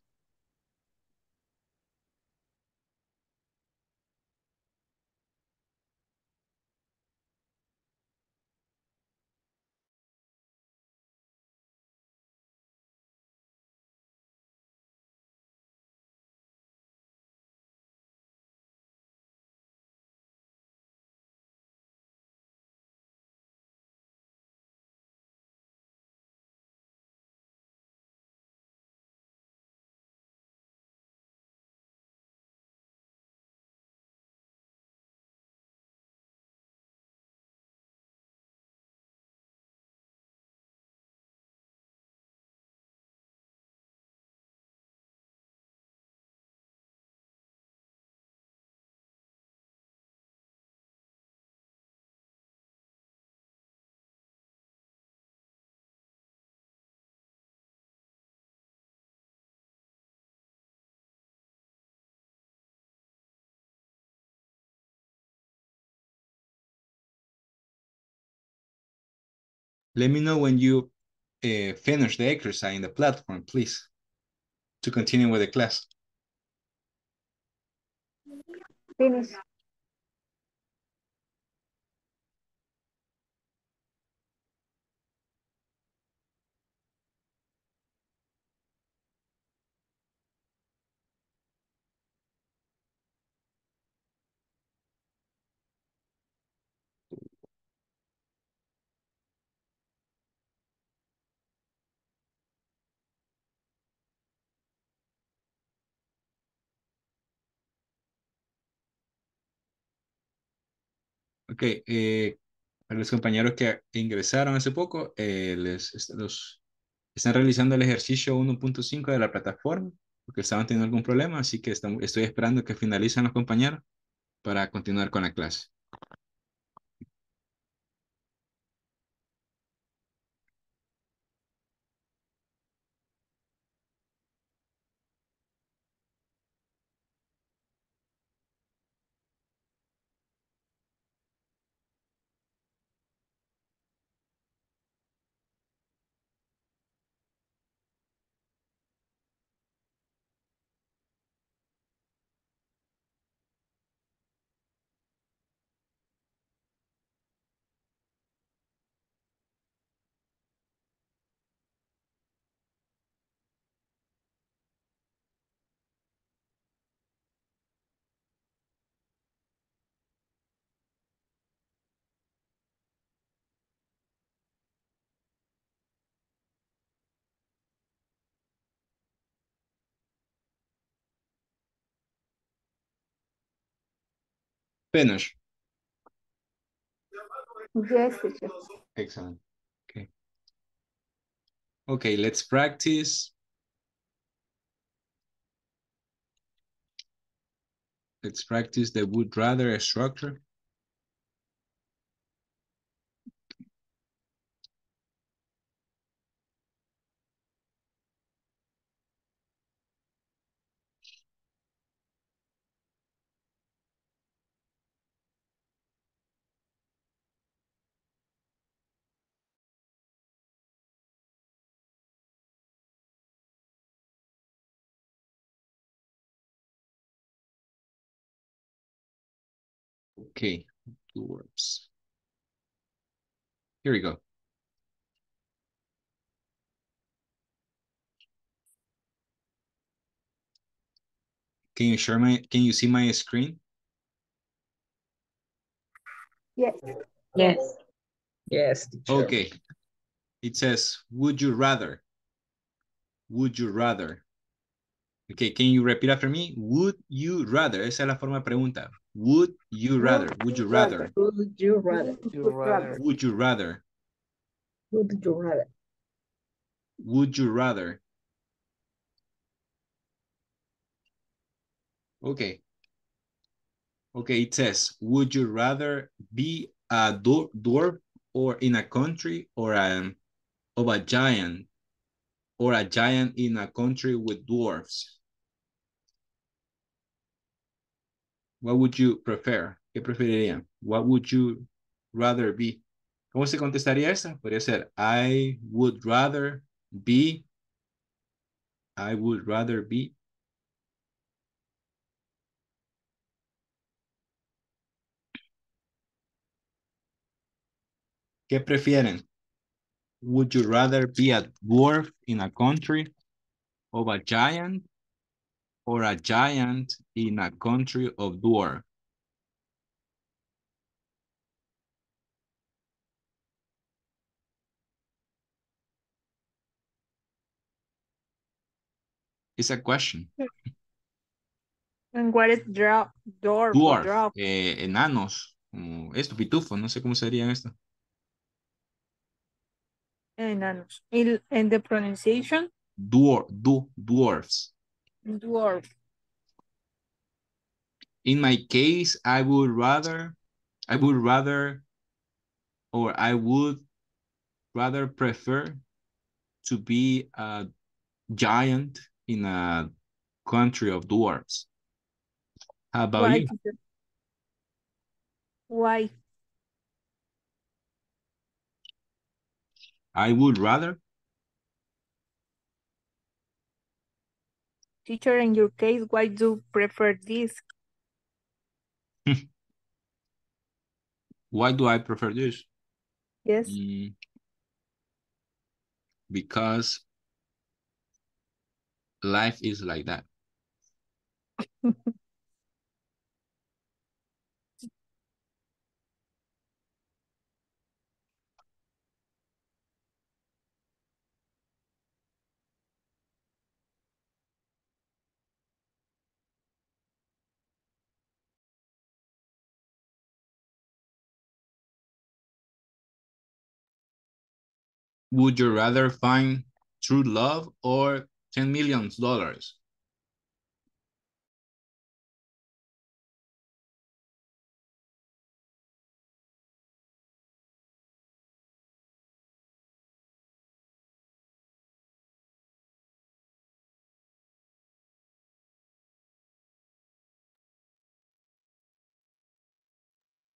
Let me know when you finish the exercise in the platform, please, to continue with the class. Finish. Ok, a los compañeros que ingresaron hace poco, están realizando el ejercicio 1.5 de la plataforma, porque estaban teniendo algún problema, así que estoy esperando que finalicen los compañeros para continuar con la clase. Finish. Yes, teacher. Excellent. Okay. Okay, let's practice. Let's practice the would rather structure. Okay, two words. Here we go. Can you see my screen? Yes. Yes. Yes. Teacher. Okay. It says, would you rather? Would you rather? Okay, can you repeat after me? Would you rather? Esa es la forma de pregunta. Would you rather? Would you rather? Would you rather? Would you rather? Would you rather? Would you rather? Would you rather? Okay. Okay, it says, would you rather be a dwarf or in a country or a giant? Or a giant in a country with dwarfs? What would you prefer? ¿Qué preferirían? What would you rather be? ¿Cómo se contestaría esa? Podría ser, I would rather be ¿Qué prefieren? Would you rather be a dwarf in a country of a giant or a giant in a country of dwarf? It's a question. And what is dwarf? Dwarf. Enanos. Esto, pitufo. No sé cómo serían esto. Enanos. And the pronunciation? Dwarfs. Dwarf. In my case, I would rather prefer to be a giant in a country of dwarfs. How about you? Why? I would rather. Teacher, in your case, why do you prefer this? Why do I prefer this? Yes. Because life is like that. Would you rather find true love or $10 million?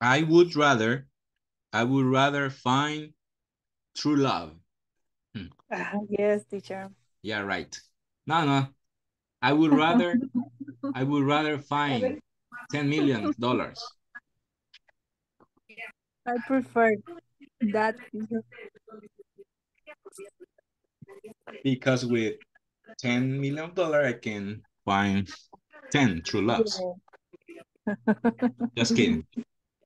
I would rather find true love. Yes, teacher. Yeah, right. No. I would rather find $10 million. I prefer that. Because with $10 million, I can find 10 true loves. Just kidding.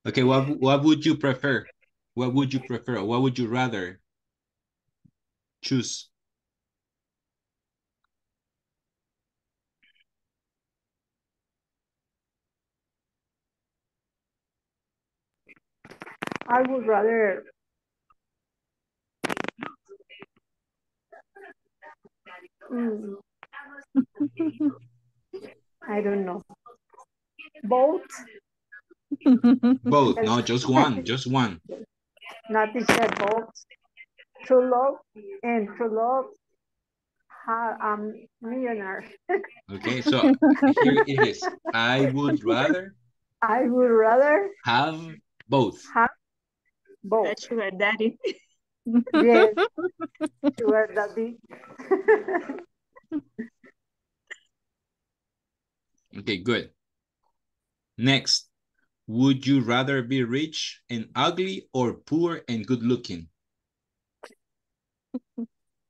Okay, what would you prefer? What would you prefer? What would you rather choose? I would rather. I don't know. Both. Both, no, just one. Nothing said both. True love and true love. I'm millionaire. Okay, so here it is. I would rather have both. Have both. That's sugar daddy. Yes. Sugar daddy. Okay, good. Next. Would you rather be rich and ugly or poor and good looking?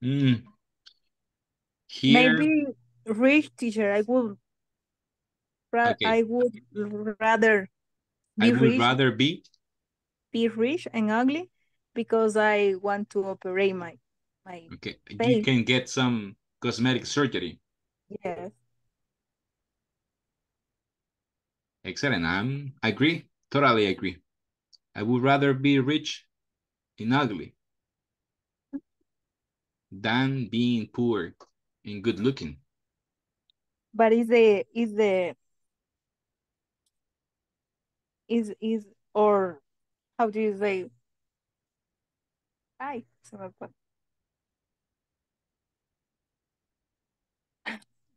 Here... Maybe rich, teacher. I would rather be rich and ugly because I want to operate my okay. Face. You can get some cosmetic surgery. Yes. Excellent. I agree. Totally agree. I would rather be rich and ugly than being poor and good looking. But or how do you say?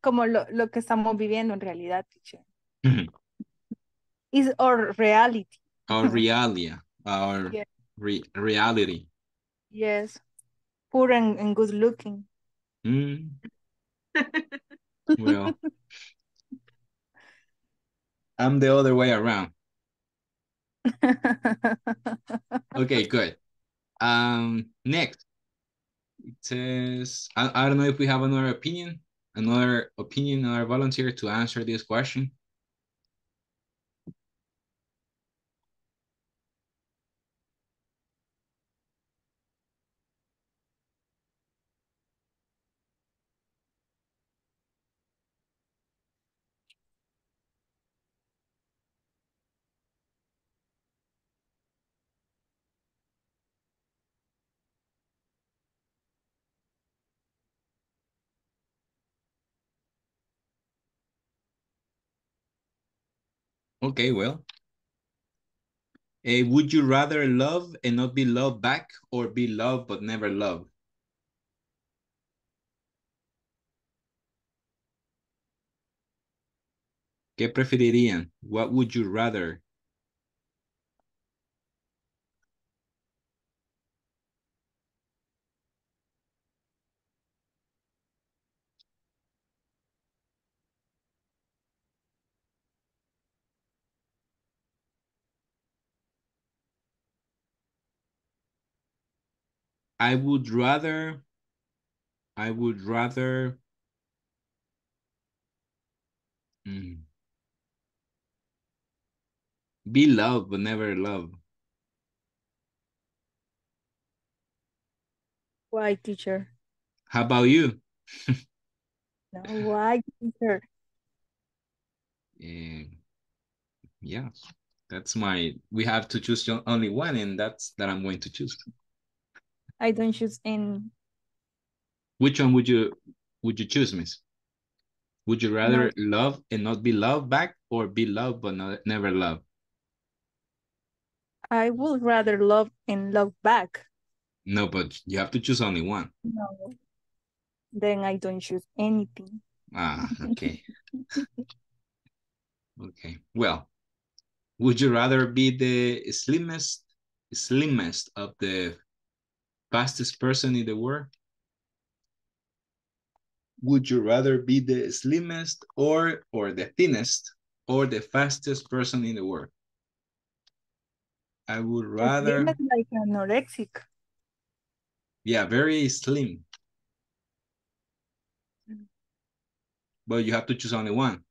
Como lo que estamos viviendo en realidad, teacher. Is our reality. Our reality. Yes. Poor and good looking. Well, I'm the other way around. Okay, good. Next. It says, I don't know if we have another volunteer to answer this question. Okay, well, would you rather love and not be loved back or be loved but never loved? ¿Qué preferirían? What would you rather? I would rather be loved but never loved. Why, teacher? How about you? No, why, teacher? Yeah, we have to choose only one, and that's that I'm going to choose. I don't choose any. Which one would you choose, Miss? Would you rather love and not be loved back, or be loved but never loved? I would rather love and love back. No, but you have to choose only one. No, then I don't choose anything. Ah, okay. Okay, well, would you rather be the slimmest of the fastest person in the world? Would you rather be the slimmest or the thinnest or the fastest person in the world? I would rather... like anorexic. Yeah, very slim. But you have to choose only one.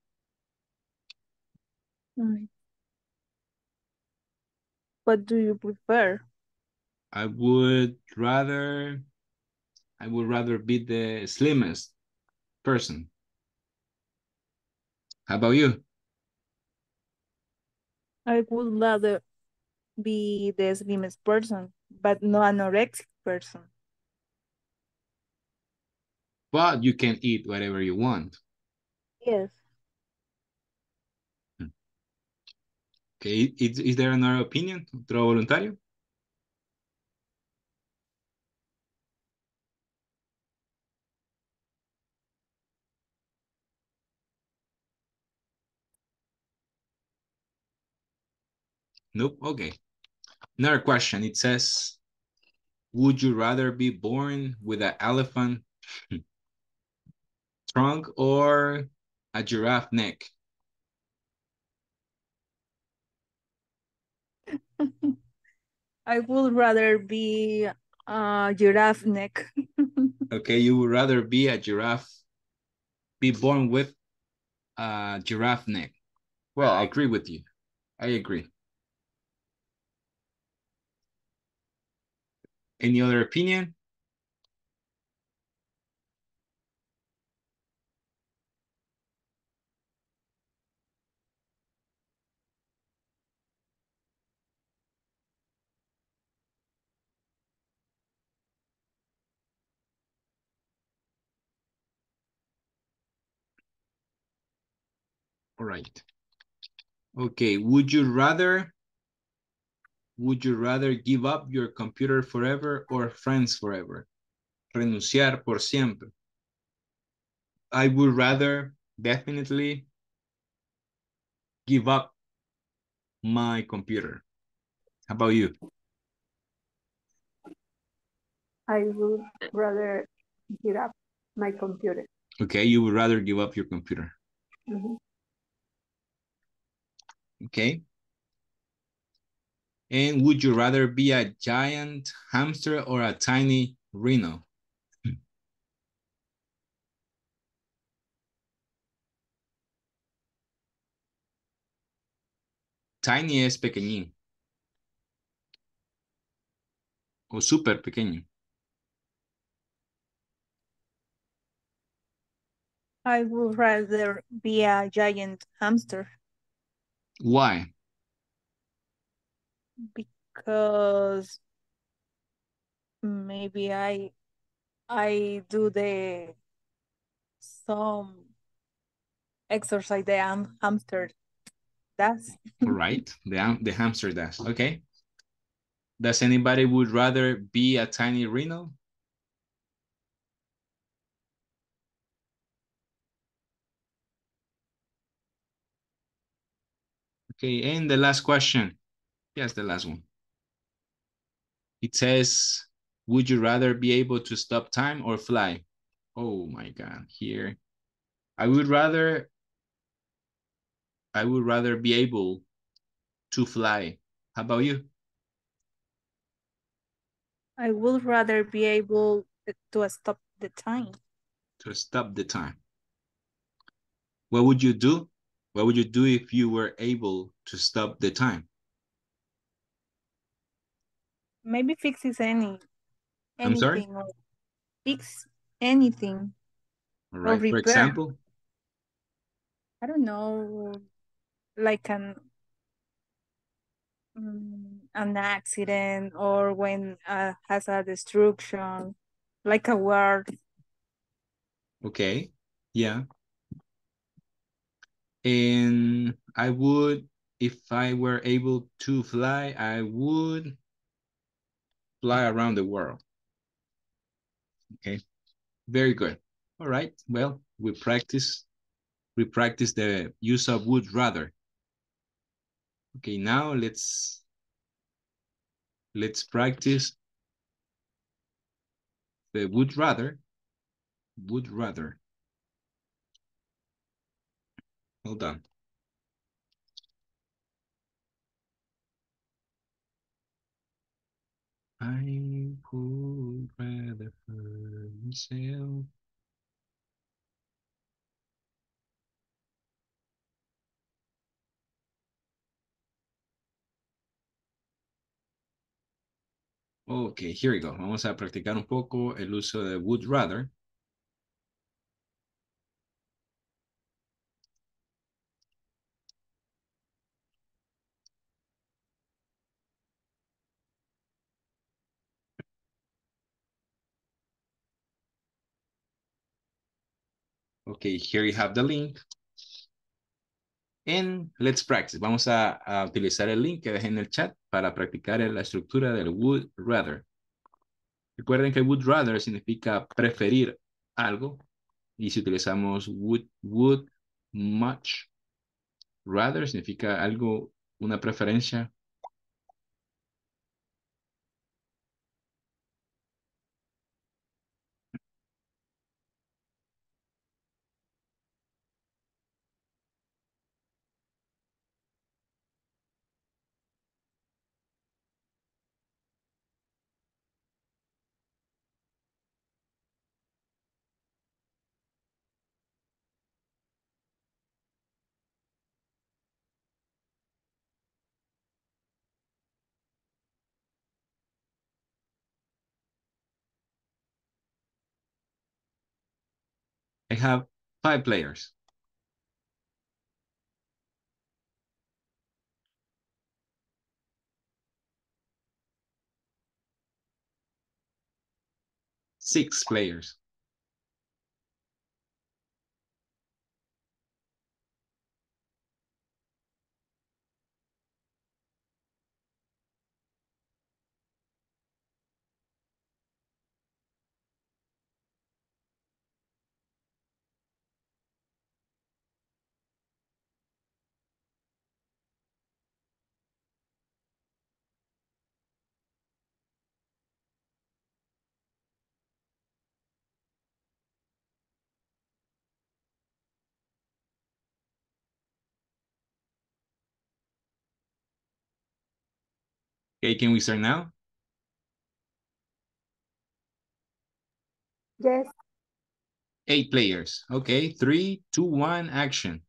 What do you prefer? I would rather be the slimmest person. How about you? I would rather be the slimmest person, but no anorexic person. But you can eat whatever you want. Yes. Okay, is there another opinion? Otro voluntario? Nope, okay. Another question, it says, would you rather be born with an elephant trunk or a giraffe neck? I would rather be a giraffe neck. Okay, you would rather be a giraffe, be born with a giraffe neck. Well, I agree with you. I agree. Any other opinion? All right. Okay, would you rather give up your computer forever or friends forever? Renunciar por siempre. I would rather definitely give up my computer. How about you? I would rather give up my computer. Okay, you would rather give up your computer. Mm-hmm. Okay. And would you rather be a giant hamster or a tiny rhino? Tiny es pequeñín. O súper pequeño. I would rather be a giant hamster. Why? Because maybe I do some exercise the hamster does. Right, the hamster does. Okay. Does anybody would rather be a tiny rhino? Okay, and the last question. Yes, the last one. It says, would you rather be able to stop time or fly? Oh my God, here. I would rather be able to fly. How about you? I would rather be able to stop the time. To stop the time. What would you do? What would you do if you were able to stop the time? Maybe fixes anything. I'm sorry? Or fix anything. All right, for example? I don't know, like an an accident, or when has a destruction, like a war. Okay, yeah. And I would, if I were able to fly, I would fly around the world. Okay, very good. All right, well, we practice the use of would rather. Okay, now let's practice the would rather. Would rather. Hold on. I would rather hurt myself. Okay, here we go. Vamos a practicar un poco el uso de would rather. Okay, here you have the link. And let's practice. Vamos a utilizar el link que dejé en el chat para practicar la estructura del would rather. Recuerden que would rather significa preferir algo. Y si utilizamos would much rather, significa algo, una preferencia. I have 5 players. Six players. Okay, can we start now? Yes. 8 players. Okay, 3, 2, 1, action.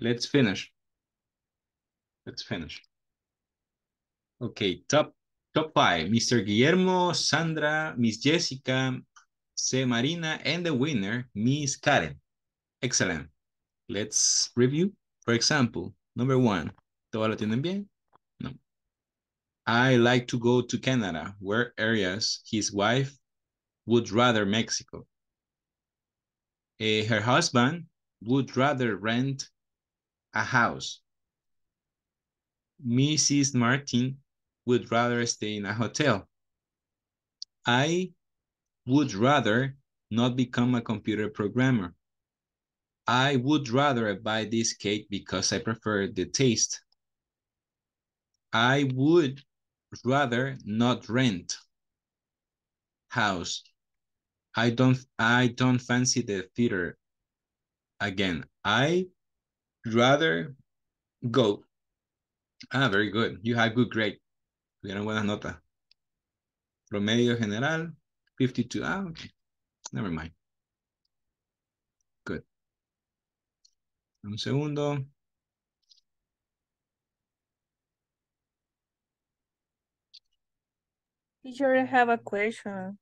Let's finish. Let's finish. Okay, top five. Mr. Guillermo, Sandra, Miss Jessica, C. Marina, and the winner, Miss Karen. Excellent. Let's review. For example, number one. ¿Todos lo tienen bien? No. I like to go to Canada, where areas his wife would rather Mexico. Her husband would rather rent a house. Mrs. Martin would rather stay in a hotel. I would rather not become a computer programmer. I would rather buy this cake because I prefer the taste. I would rather not rent a house. I don't fancy the theater again. I'd rather go. Ah, very good. You have good grade. Tuvieron buenas notas. Promedio general, 52. Ah, okay. Never mind. Good. Un segundo. Teacher, I have a question.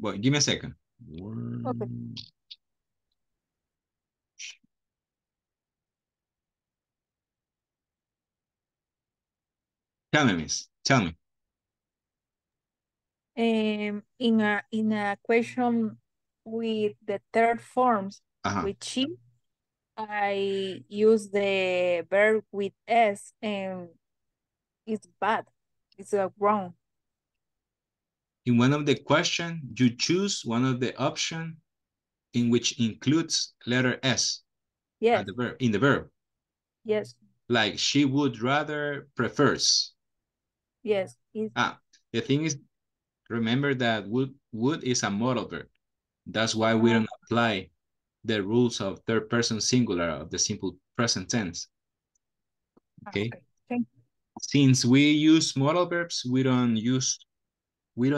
Well, give me a second. Okay. Tell me, miss. Tell me. In a question with the third forms, with she, I use the verb with s, and it's bad. It's wrong. In one of the questions, you choose one of the options in which includes letter s. Yes. The verb, in the verb. Yes. Like she would rather prefers. Yes. The thing is, remember that would is a modal verb. That's why we don't apply the rules of third person singular of the simple present tense. Okay. Okay. Since we use modal verbs, we don't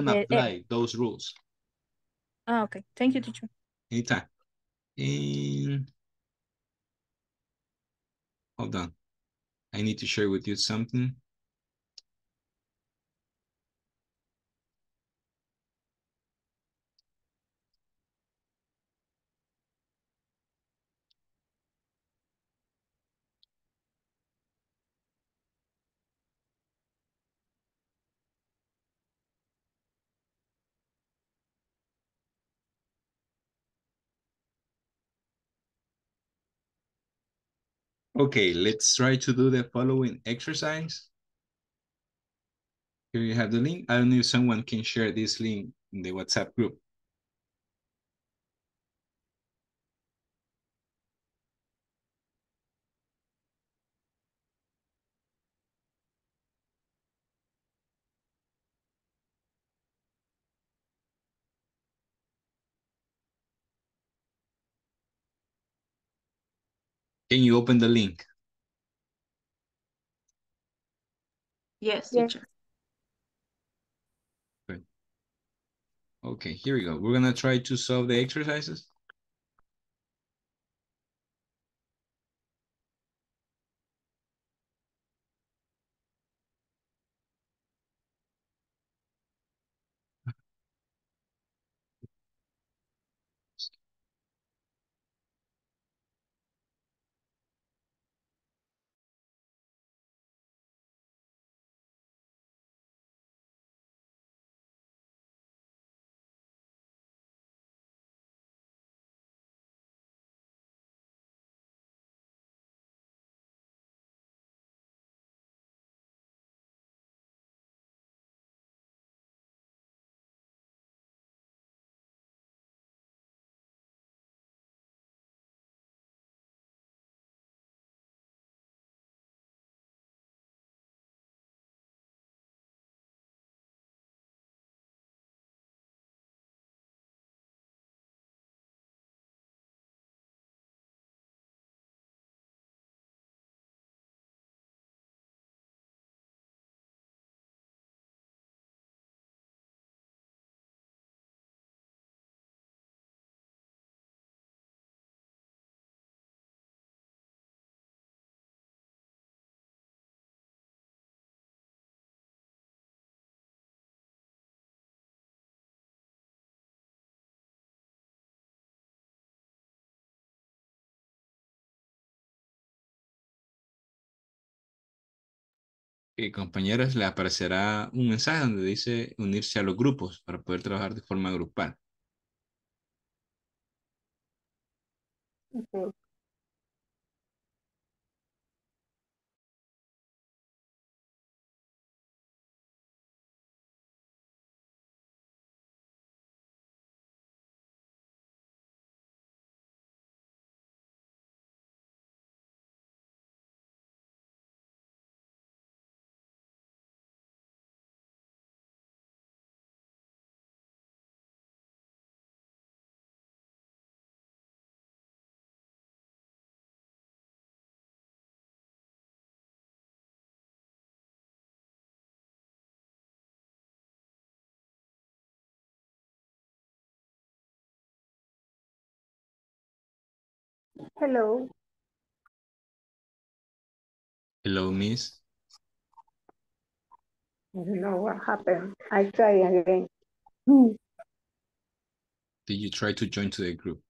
apply those rules. Ah, okay. Thank you, teacher. Anytime. And hold on. I need to share with you something. Okay, let's try to do the following exercise. Here you have the link. I don't know if someone can share this link in the WhatsApp group. Can you open the link? Yes, teacher. Good. Okay, here we go. We're gonna try to solve the exercises. compañeros, le aparecerá un mensaje donde dice unirse a los grupos para poder trabajar de forma grupal. Okay. Hello. Hello, miss. I don't know what happened. I try again. Did you try to join to the group?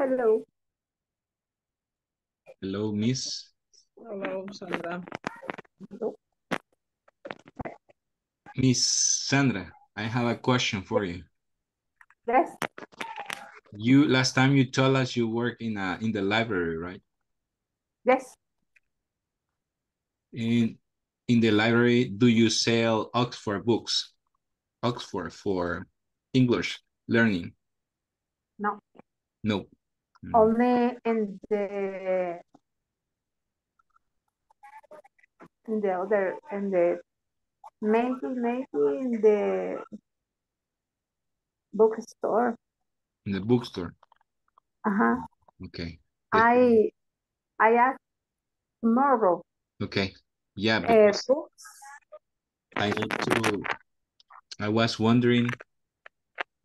Hello. Hello, miss. Hello, Sandra. Hello. Miss Sandra, I have a question for you. Yes. You last time you told us you work in the library, right? Yes. In the library, do you sell Oxford books? Oxford for English learning? No. No. Only in the other, in the maybe in the bookstore. In the bookstore. Okay. I ask tomorrow. Okay. Yeah. Books. I was wondering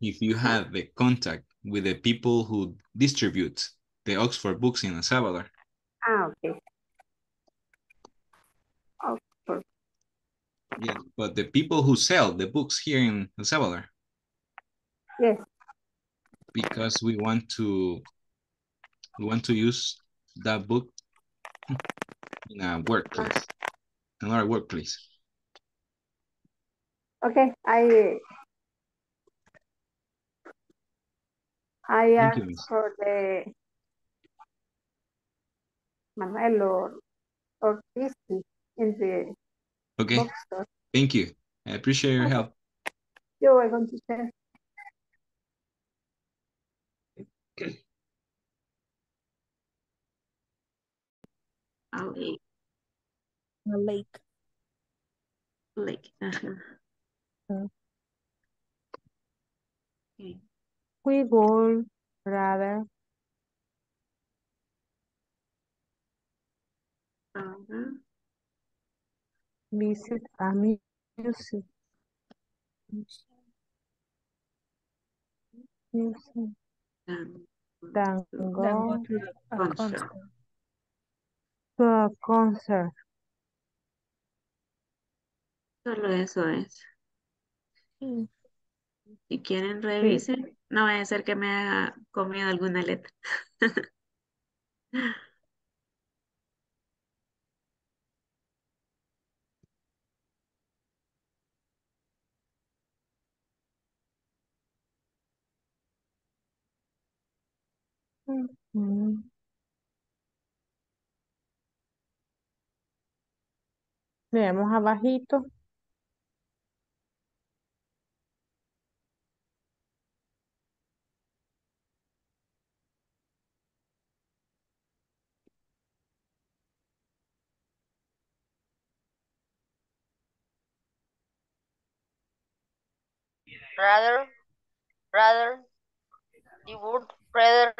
if you have the contact with the people who distribute the Oxford books in El Salvador. Ah, okay. Oxford. Yeah, but the people who sell the books here in El Salvador. Yes. Because we want to use that book in a workplace, another workplace. Okay, I asked for the Manuel or Christy in the bookstore. Thank you. I appreciate your help. You're welcome to share. Lake. Okay. We would rather visit a museum than go to a concert. Solo eso es. Sí. Si quieren revisen, sí. No vaya a ser que me haya comido alguna letra. Veamos abajito. Rather, you would rather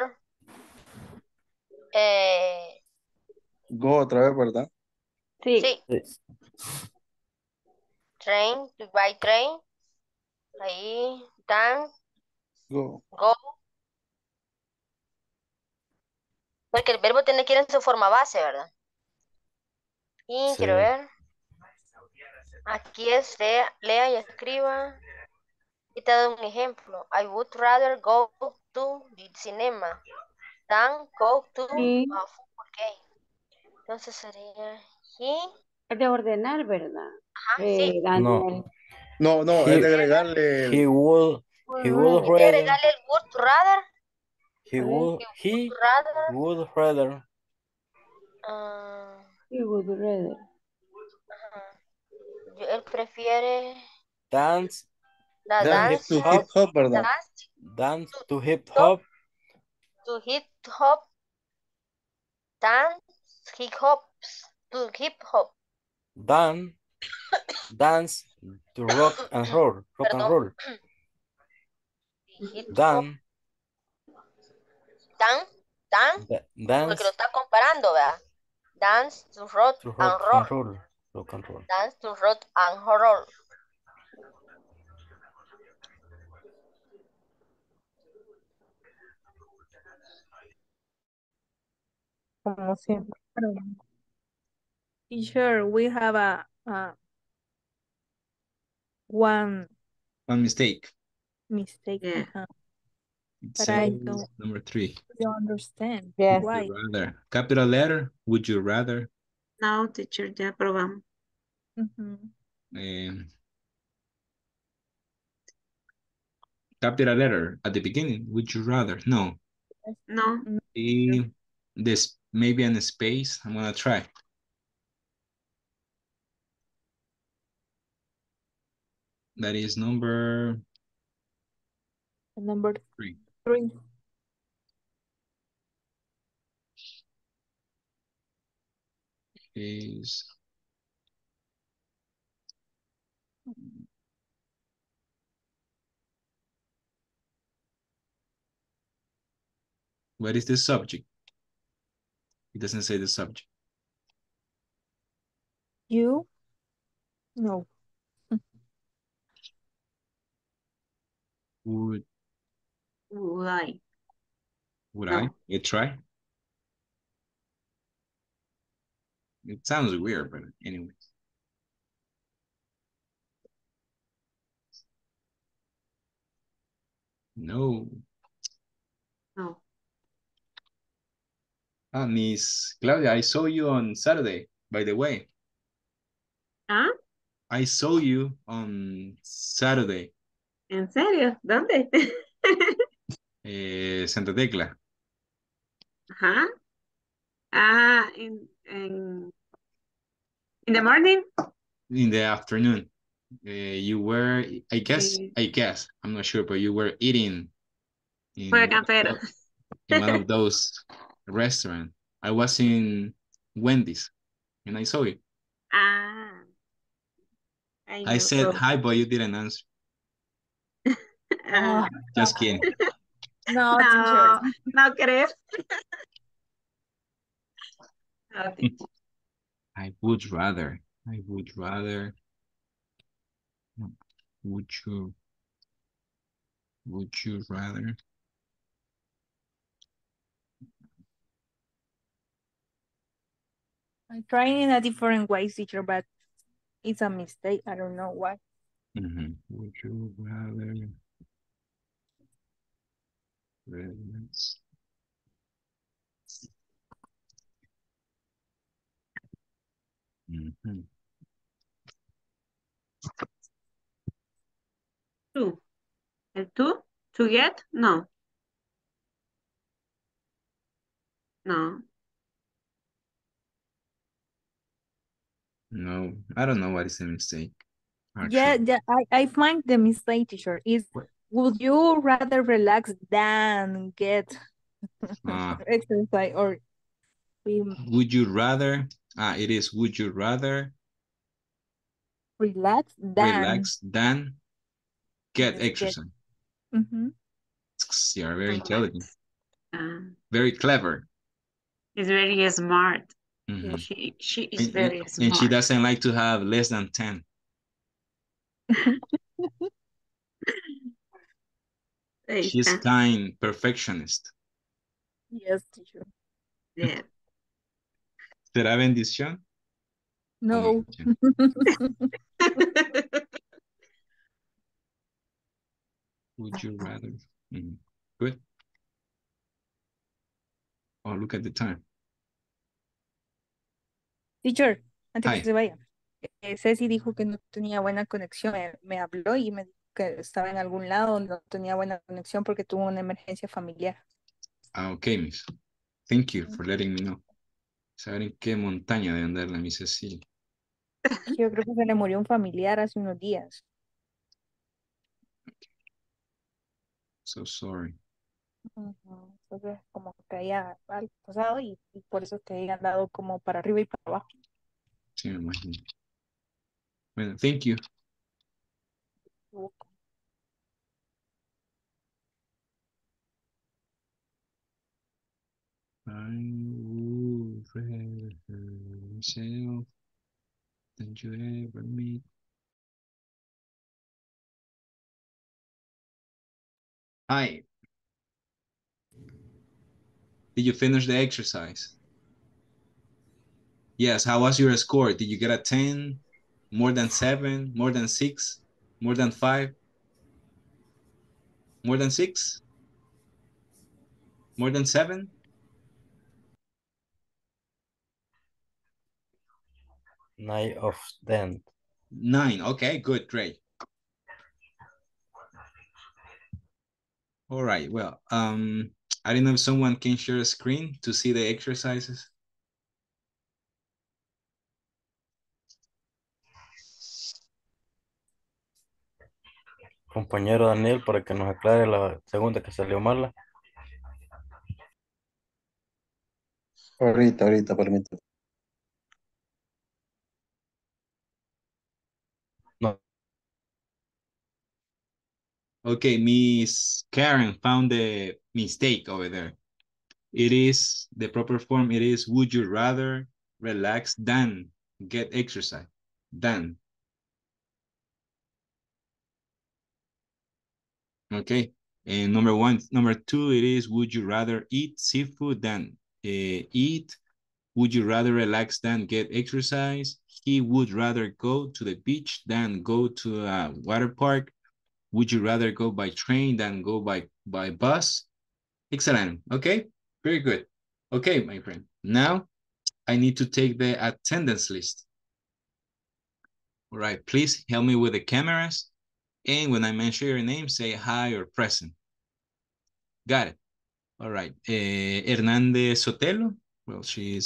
go otra vez, ¿verdad? Sí. Sí. Train, by train, ahí, dan, go. Porque el verbo tiene que ir en su forma base, ¿verdad? Y sí, quiero ver. Aquí es lea y escriba. Y te doy un ejemplo. I would rather go to the cinema than go to a football game. Entonces sería he. Es de ordenar, ¿verdad? Ajá, sí. No, es de agregarle. He would rather. Agregarle el would rather. He would rather. He would rather. Él prefiere dance to rock and roll. Dance. Porque lo está comparando, ¿verdad? Dance to rock and roll. Dance to rock and roll. Como siempre. Sure, we have a one mistake. Yeah. But I don't. Number 3. You understand? Yes. Why? Rather. Capital letter. Would you rather? No, teacher, ya probamos. Capital letter at the beginning. Would you rather? No. No. This maybe in a space. I'm gonna try. That is number 3. Is what is the subject? It doesn't say the subject. You? No. Would I? You try? It sounds weird, but anyways. No. No. Ah, Miss Claudia, I saw you on Saturday, by the way. Huh? I saw you on Saturday. ¿En serio? ¿Dónde? Santa Tecla. Ajá. Ah, in the morning? In the afternoon. You were, I guess, I'm not sure, but you were eating in one of those restaurants. I was in Wendy's and I saw you. Ah. I said hi, but you didn't answer. Just kidding. No crees. I would rather. Would you rather? I'm trying in a different way, teacher, but it's a mistake. I don't know why. Would you rather? Redness. To get? No, I don't know what is the mistake. Actually. Yeah, I find the mistake, teacher, is would you rather relax than get exercise or swim? Would you rather? It is would you rather relax than get exercise. You are very intelligent. Very clever. Is very smart. Yeah, she is very smart. And she doesn't like to have less than 10. She's kind, perfectionist. Yes, teacher. Yeah. ¿Será bendición? No. Would you rather? Good. Oh, look at the time. Teacher, antes que se vaya. Ceci dijo que no tenía buena conexión. Me habló y me dijo que estaba en algún lado, no tenía buena conexión porque tuvo una emergencia familiar. Ah, ok, miss. Thank you for letting me know. Saber en qué montaña debe andar la miss Cecilia. Yo creo que se le murió un familiar hace unos días. Okay. So sorry. Entonces como que haya algo pasado y por eso te hayan dado como para arriba y para abajo. Sí, me imagino. Bueno, thank you. I would rather myself than you ever meet. Hi. Did you finish the exercise? Yes, how was your score? Did you get a 10? More than 7? More than 6? More than 5? More than 6? More than 7? Nine of 10. 9, okay, good, great. All right, well, I don't know if someone can share a screen to see the exercises. Compañero Daniel, para que nos aclare la segunda que salió mala. Ahorita, permítame. No. Okay, Miss Karen found the mistake over there. It is, the proper form, it is, would you rather relax than get exercise? Than. Okay, and number one, number two, it is, would you rather eat seafood than eat? Would you rather relax than get exercise? He would rather go to the beach than go to a water park. Would you rather go by train than go by bus? Excellent, okay, very good. Okay, my friend, now I need to take the attendance list. All right, please help me with the cameras. And when I mention your name, say hi or present. Got it. All right. Hernandez Sotelo. Well, she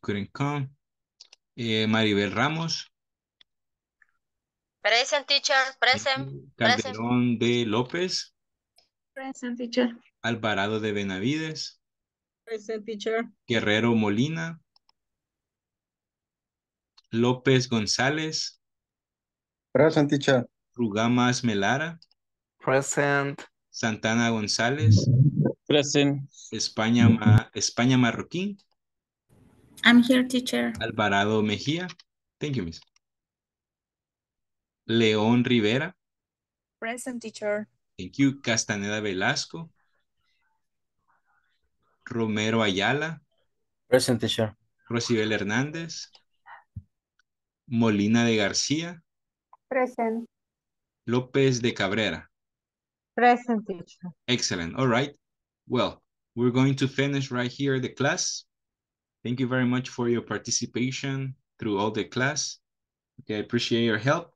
couldn't come. Maribel Ramos. Present, teacher. Present. Calderón de López. Present, teacher. Alvarado de Benavides. Present, teacher. Guerrero Molina. López González. Present, teacher. Rugamas Melara. Present. Santana González. Present. España Marroquín. I'm here, teacher. Alvarado Mejía. Thank you, miss. León Rivera. Present, teacher. Thank you. Castaneda Velasco. Romero Ayala. Present, teacher. Rosibel Hernández. Molina de García. Present. López de Cabrera. Present, teacher. Excellent. All right. Well, we're going to finish right here the class. Thank you very much for your participation through all the class. Okay, I appreciate your help.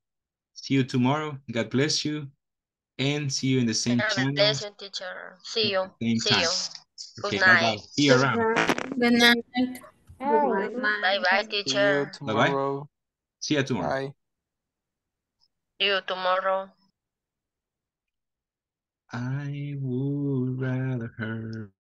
See you tomorrow. God bless you. And see you in the same channel. God bless you, teacher. See you. See you. Okay, good night. See you around. Good night. Bye-bye, teacher. Bye-bye. See you tomorrow. Bye. You tomorrow. I would rather her.